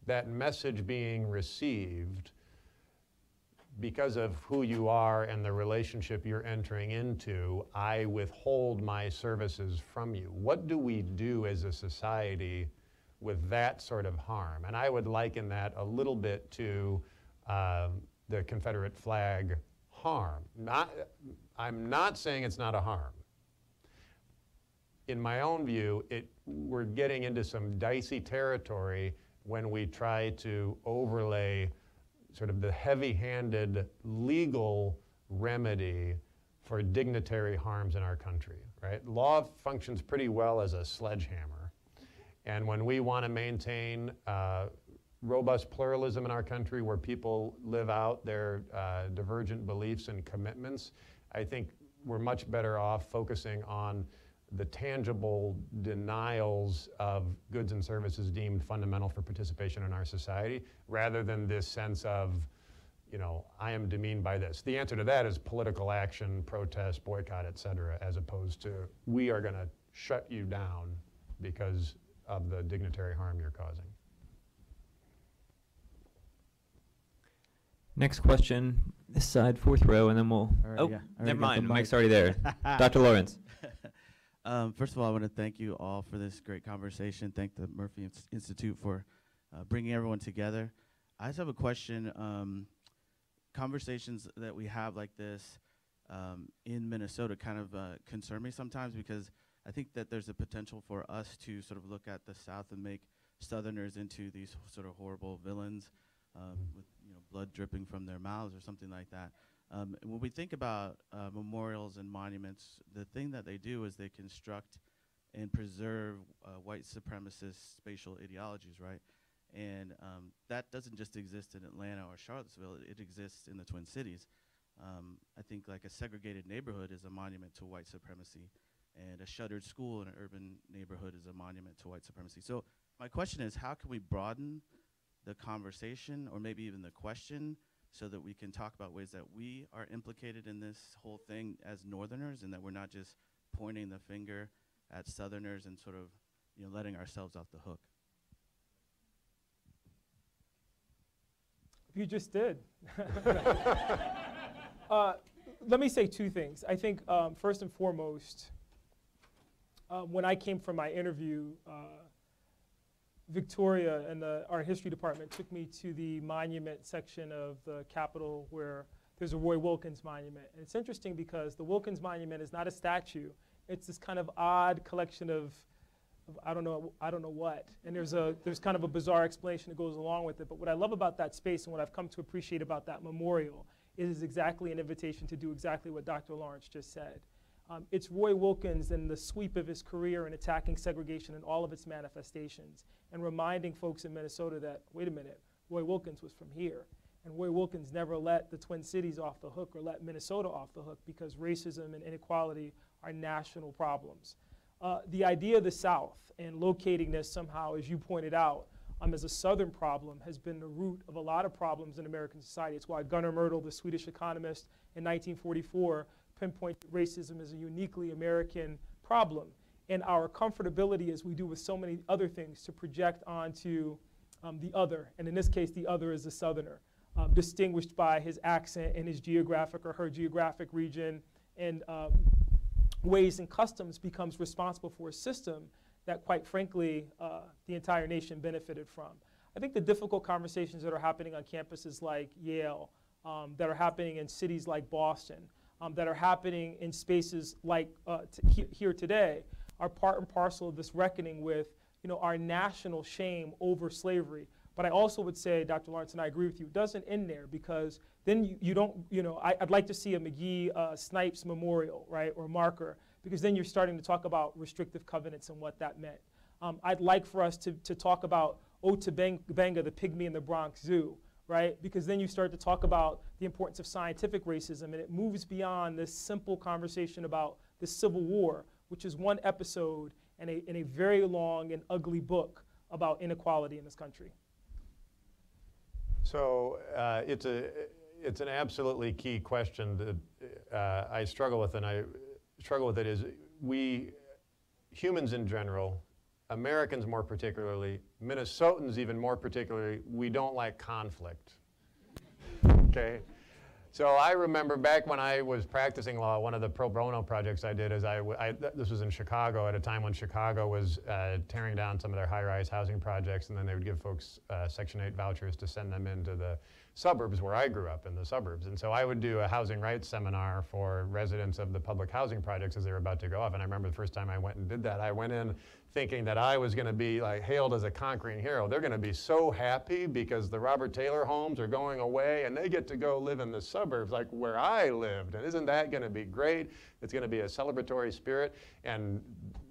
that message being received, because of who you are and the relationship you're entering into, I withhold my services from you. What do we do as a society with that sort of harm? And I would liken that a little bit to uh, the Confederate flag harm. Not, I'm not saying it's not a harm. In my own view, it, we're getting into some dicey territory when we try to overlay sort of the heavy-handed legal remedy for dignitary harms in our country, right? Law functions pretty well as a sledgehammer. And when we want to maintain uh, robust pluralism in our country where people live out their uh, divergent beliefs and commitments, I think we're much better off focusing on the tangible denials of goods and services deemed fundamental for participation in our society, rather than this sense of, you know, I am demeaned by this. The answer to that is political action, protest, boycott, et cetera, as opposed to we are going to shut you down because of the dignitary harm you're causing. Next question, this side, fourth row, and then we'll, right, oh, yeah. never mind, the mic's already there. Doctor Lawrence. Um, first of all, I want to thank you all for this great conversation. Thank the Murphy Institute for uh, bringing everyone together. I just have a question. Um, conversations that we have like this um, in Minnesota kind of uh, concern me sometimes, because I think that there's a potential for us to sort of look at the South and make Southerners into these sort of horrible villains um, with, you know, blood dripping from their mouths or something like that. Um, when we think about uh, memorials and monuments, the thing that they do is they construct and preserve uh, white supremacist spatial ideologies, right? And um, that doesn't just exist in Atlanta or Charlottesville, it, it exists in the Twin Cities. Um, I think like a segregated neighborhood is a monument to white supremacy, and a shuttered school in an urban neighborhood is a monument to white supremacy. So my question is, how can we broaden the conversation, or maybe even the question, so that we can talk about ways that we are implicated in this whole thing as Northerners, and that we're not just pointing the finger at Southerners and sort of, you know, letting ourselves off the hook? You just did. uh, let me say two things. I think um, first and foremost, uh, when I came from my interview, uh, Victoria and the art history department took me to the monument section of the Capitol where there's a Roy Wilkins monument. And it's interesting because the Wilkins monument is not a statue. It's this kind of odd collection of, of I don't know, I don't know what. And there's a there's kind of a bizarre explanation that goes along with it. But what I love about that space and what I've come to appreciate about that memorial is exactly an invitation to do exactly what Doctor Lawrence just said. Um, it's Roy Wilkins and the sweep of his career in attacking segregation in all of its manifestations, and reminding folks in Minnesota that, wait a minute, Roy Wilkins was from here. And Roy Wilkins never let the Twin Cities off the hook or let Minnesota off the hook, because racism and inequality are national problems. Uh, the idea of the South and locating this somehow, as you pointed out, um, as a Southern problem has been the root of a lot of problems in American society. It's why Gunnar Myrdal, the Swedish economist, in nineteen forty-four, pinpoint that racism is a uniquely American problem. And our comfortability, as we do with so many other things, to project onto um, the other. And in this case, the other is a Southerner, um, distinguished by his accent and his geographic or her geographic region, and um, ways and customs, becomes responsible for a system that, quite frankly, uh, the entire nation benefited from. I think the difficult conversations that are happening on campuses like Yale, um, that are happening in cities like Boston, Um, that are happening in spaces like uh, he here today are part and parcel of this reckoning with, you know, our national shame over slavery. But I also would say, Doctor Lawrence, and I agree with you, it doesn't end there, because then you, you don't, you know, I, I'd like to see a McGee uh, Snipes memorial, right, or marker, because then you're starting to talk about restrictive covenants and what that meant. Um, I'd like for us to, to talk about Otabanga, the pygmy in the Bronx Zoo, right? Because then you start to talk about the importance of scientific racism, and it moves beyond this simple conversation about the Civil War, which is one episode in a, in a very long and ugly book about inequality in this country. So uh, it's, a, it's an absolutely key question that uh, I struggle with, and I struggle with it is we, humans in general, Americans more particularly, Minnesotans even more particularly, we don't like conflict, okay? So I remember back when I was practicing law, one of the pro bono projects I did is I, I this was in Chicago at a time when Chicago was uh, tearing down some of their high-rise housing projects, and then they would give folks uh, Section eight vouchers to send them into the suburbs where I grew up, in the suburbs. And so I would do a housing rights seminar for residents of the public housing projects as they were about to go off. And I remember the first time I went and did that, I went in thinking that I was going to be like hailed as a conquering hero. They're going to be so happy because the Robert Taylor homes are going away and they get to go live in the suburbs like where I lived. And isn't that going to be great? It's going to be a celebratory spirit. And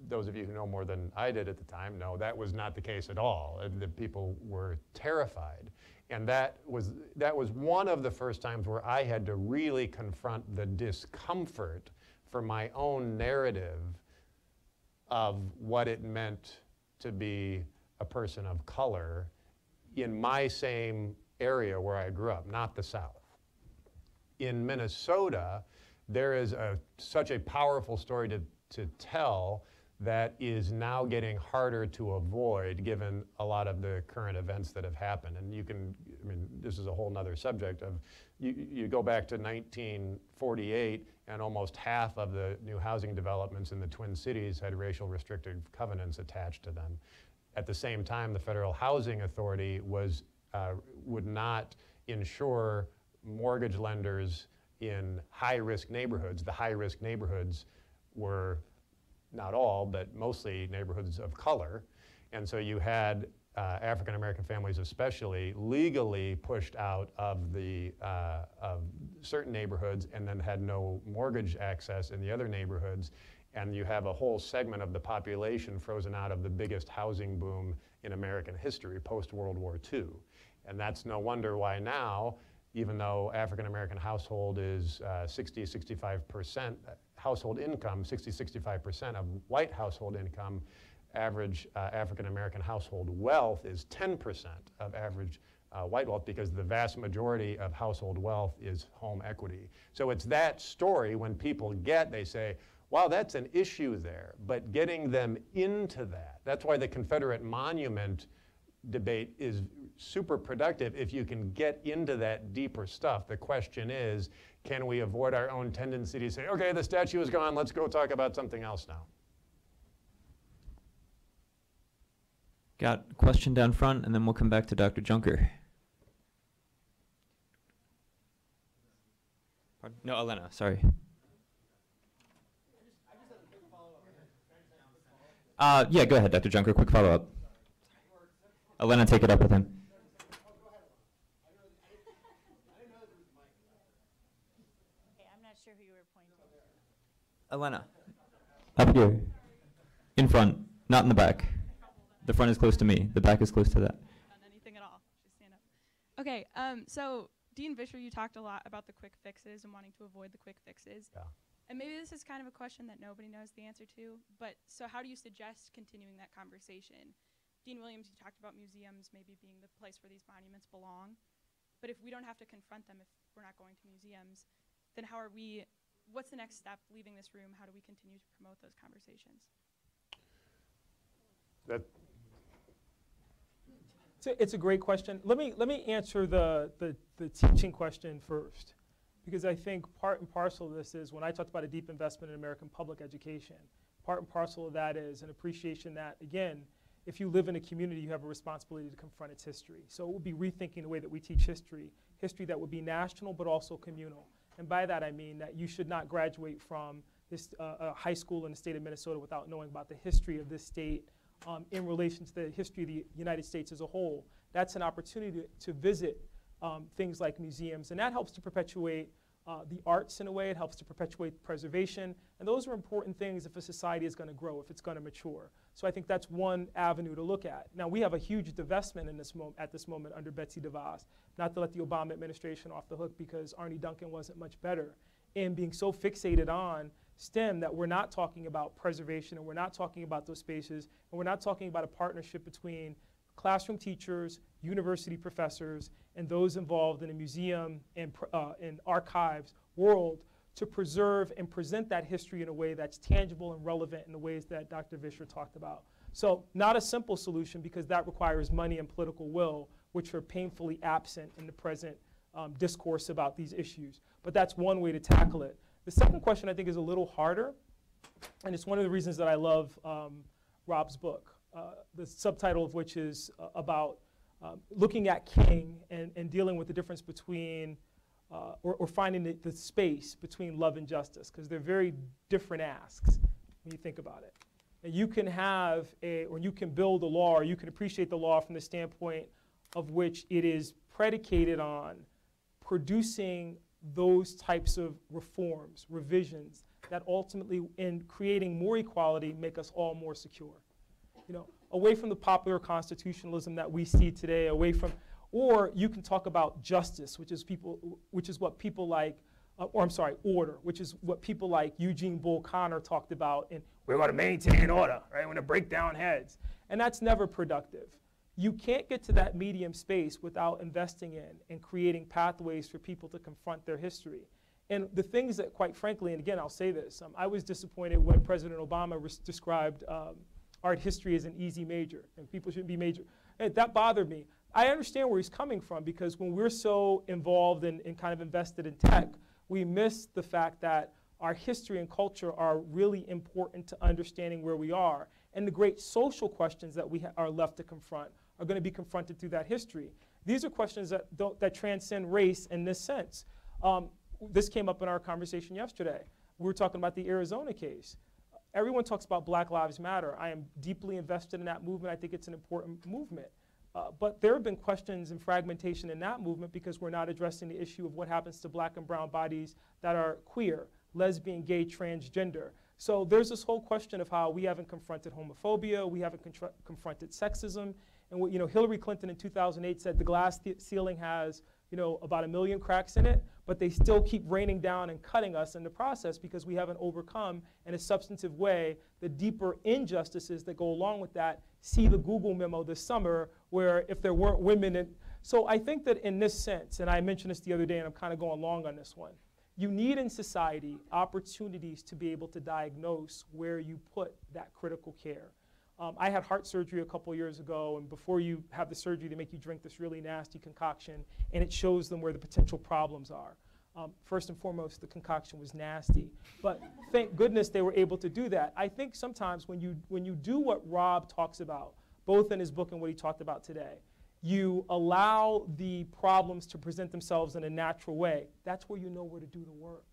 those of you who know more than I did at the time know that was not the case at all. The people were terrified. And that was, that was one of the first times where I had to really confront the discomfort for my own narrative of what it meant to be a person of color in my same area where I grew up, not the South. In Minnesota, there is a, such a powerful story to, to tell that is now getting harder to avoid given a lot of the current events that have happened. And you can, I mean, this is a whole nother subject of, you, you go back to nineteen forty-eight and almost half of the new housing developments in the Twin Cities had racial restrictive covenants attached to them. At the same time, the Federal Housing Authority was, uh, would not insure mortgage lenders in high-risk neighborhoods. The high-risk neighborhoods were not all, but mostly neighborhoods of color. And so you had uh, African-American families especially legally pushed out of, the, uh, of certain neighborhoods and then had no mortgage access in the other neighborhoods. And you have a whole segment of the population frozen out of the biggest housing boom in American history post World War Two. And that's no wonder why now, even though African-American household is uh, sixty, sixty-five percent, household income, sixty, sixty-five percent of white household income, average uh, African-American household wealth is ten percent of average uh, white wealth because the vast majority of household wealth is home equity. So it's that story when people get, they say, wow, that's an issue there, but getting them into that. That's why the Confederate monument debate is super productive if you can get into that deeper stuff. The question is, can we avoid our own tendency to say, okay, the statue is gone, let's go talk about something else now? Got a question down front, and then we'll come back to Doctor Junker. Pardon? No, Elena, sorry. Uh, yeah, go ahead, Doctor Junker, quick follow-up. Elena, take it up with him. Okay, I'm not sure who you were pointing to. Elena. Up here. In front, not in the back. The front is close to me. The back is close to that. Not anything at all. Just stand up. Okay, um, so Dean Vischer, you talked a lot about the quick fixes and wanting to avoid the quick fixes. Yeah. And maybe this is kind of a question that nobody knows the answer to, but so how do you suggest continuing that conversation? Dean Williams, you talked about museums maybe being the place where these monuments belong, but if we don't have to confront them, if we're not going to museums, then how are we, what's the next step leaving this room? How do we continue to promote those conversations? That it's a, it's a great question. Let me, let me answer the, the, the teaching question first, because I think part and parcel of this is when I talked about a deep investment in American public education, part and parcel of that is an appreciation that, again, if you live in a community, you have a responsibility to confront its history. So it would be rethinking the way that we teach history, history that would be national but also communal. And by that I mean that you should not graduate from this uh, a high school in the state of Minnesota without knowing about the history of this state um, in relation to the history of the United States as a whole. That's an opportunity to, to visit um, things like museums, and that helps to perpetuate Uh, the arts in a way. It helps to perpetuate preservation, and those are important things if a society is going to grow, if it's going to mature. So I think that's one avenue to look at. Now we have a huge divestment in this moment at this moment under Betsy DeVos, not to let the Obama administration off the hook because Arne Duncan wasn't much better in being so fixated on STEM that we're not talking about preservation and we're not talking about those spaces and we're not talking about a partnership between classroom teachers, university professors, and those involved in a museum and uh, in archives world to preserve and present that history in a way that's tangible and relevant in the ways that Doctor Vischer talked about. So not a simple solution because that requires money and political will, which are painfully absent in the present um, discourse about these issues. But that's one way to tackle it. The second question I think is a little harder, and it's one of the reasons that I love um, Rob's book, uh, the subtitle of which is uh, about um, looking at King and, and dealing with the difference between, uh, or, or finding the, the space between love and justice, because they're very different asks when you think about it. And you can have a, or you can build a law, or you can appreciate the law from the standpoint of which it is predicated on producing those types of reforms, revisions, that ultimately, in creating more equality, make us all more secure. You know, away from the popular constitutionalism that we see today, away from, or you can talk about justice, which is people, which is what people like, uh, or I'm sorry, order, which is what people like Eugene Bull Connor talked about, and we're going to maintain order, right? We're going to break down heads, and that's never productive. You can't get to that medium space without investing in and creating pathways for people to confront their history. And the things that, quite frankly, and again, I'll say this, um, I was disappointed when President Obama described um, art history as an easy major, and people shouldn't be major. And that bothered me. I understand where he's coming from, because when we're so involved and in, in kind of invested in tech, we miss the fact that our history and culture are really important to understanding where we are. And the great social questions that we ha are left to confront are going to be confronted through that history. These are questions that, don't, that transcend race in this sense. Um, This came up in our conversation yesterday. We were talking about the Arizona case. Everyone talks about Black Lives Matter. I am deeply invested in that movement. I think it's an important movement. Uh, but there have been questions and fragmentation in that movement because we're not addressing the issue of what happens to black and brown bodies that are queer, lesbian, gay, transgender. So there's this whole question of how we haven't confronted homophobia, we haven't confronted sexism. And what, you know, Hillary Clinton in two thousand eight said the glass th- ceiling has, you know, about a million cracks in it, but they still keep raining down and cutting us in the process because we haven't overcome in a substantive way the deeper injustices that go along with that. See the Google memo this summer, where if there weren't women in, so I think that in this sense, and I mentioned this the other day and I'm kind of going long on this one, you need in society opportunities to be able to diagnose where you put that critical care. Um, I had heart surgery a couple years ago, and before you have the surgery, they make you drink this really nasty concoction, and it shows them where the potential problems are. Um, first and foremost, the concoction was nasty, but thank goodness they were able to do that. I think sometimes when you, when you do what Rob talks about, both in his book and what he talked about today, you allow the problems to present themselves in a natural way. That's where you know where to do the work.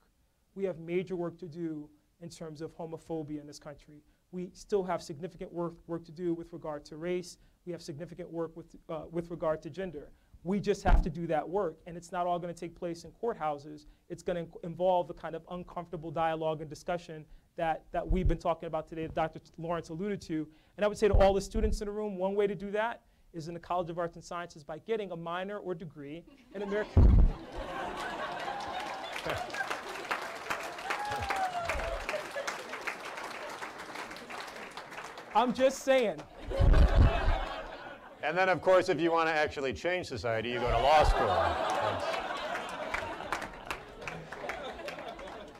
We have major work to do in terms of homophobia in this country. We still have significant work, work to do with regard to race. We have significant work with, uh, with regard to gender. We just have to do that work, and it's not all going to take place in courthouses. It's going to involve the kind of uncomfortable dialogue and discussion that, that we've been talking about today, that Doctor Lawrence alluded to. And I would say to all the students in the room, one way to do that is in the College of Arts and Sciences by getting a minor or degree in American. I'm just saying. And then, of course, if you want to actually change society, you go to law school.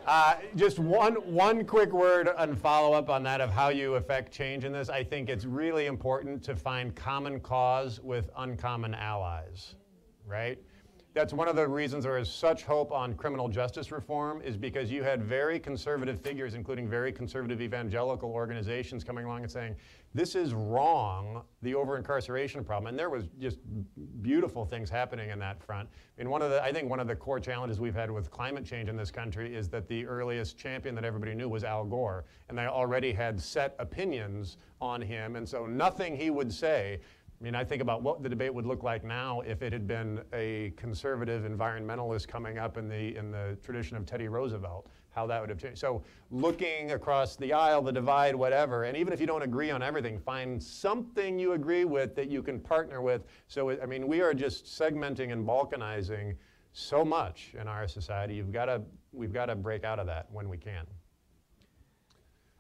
uh, just one, one quick word and follow-up on that of how you affect change in this. I think it's really important to find common cause with uncommon allies, right? That's one of the reasons there is such hope on criminal justice reform, is because you had very conservative figures, including very conservative evangelical organizations, coming along and saying, this is wrong, the over-incarceration problem. And there was just beautiful things happening in that front. And one of the, I think one of the core challenges we've had with climate change in this country is that the earliest champion that everybody knew was Al Gore. And they already had set opinions on him. And so nothing he would say, I mean, I think about what the debate would look like now if it had been a conservative environmentalist coming up in the, in the tradition of Teddy Roosevelt, how that would have changed. So looking across the aisle, the divide, whatever, and even if you don't agree on everything, find something you agree with that you can partner with. So, I mean, we are just segmenting and balkanizing so much in our society. You've got to, we've got to break out of that when we can.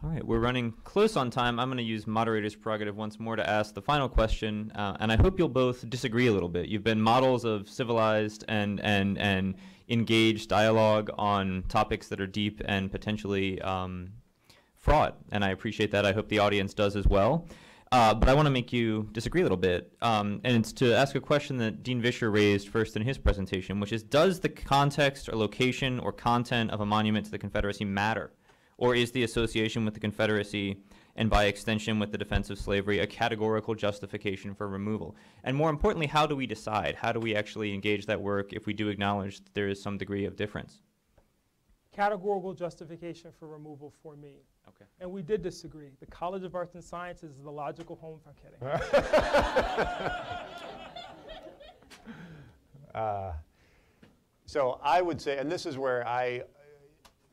All right, we're running close on time. I'm going to use moderator's prerogative once more to ask the final question, uh, and I hope you'll both disagree a little bit. You've been models of civilized and, and, and engaged dialogue on topics that are deep and potentially um, fraught, and I appreciate that. I hope the audience does as well. Uh, but I want to make you disagree a little bit, um, and it's to ask a question that Dean Vischer raised first in his presentation, which is, does the context or location or content of a monument to the Confederacy matter? Or is the association with the Confederacy, and by extension with the defense of slavery, a categorical justification for removal? And more importantly, how do we decide? How do we actually engage that work if we do acknowledge that there is some degree of difference? Categorical justification for removal for me. Okay. And we did disagree. The College of Arts and Sciences is the logical home for kidding. uh, so I would say, and this is where I,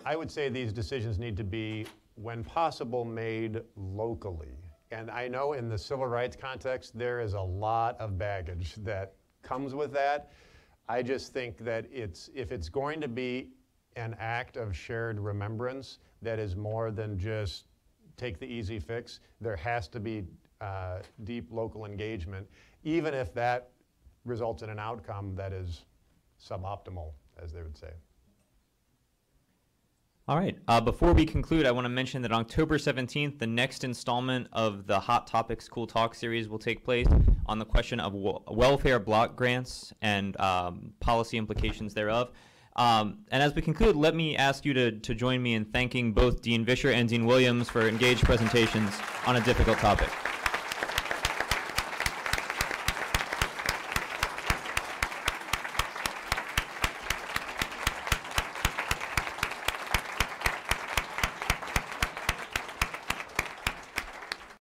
I would say these decisions need to be, when possible, made locally. And I know in the civil rights context, there is a lot of baggage that comes with that. I just think that it's, if it's going to be an act of shared remembrance that is more than just take the easy fix, there has to be uh, deep local engagement, even if that results in an outcome that is suboptimal, as they would say. All right, uh, before we conclude, I want to mention that on October seventeenth, the next installment of the Hot Topics Cool Talk series will take place on the question of welfare block grants and um, policy implications thereof. Um, and as we conclude, let me ask you to, to join me in thanking both Dean Vischer and Dean Williams for engaged presentations on a difficult topic.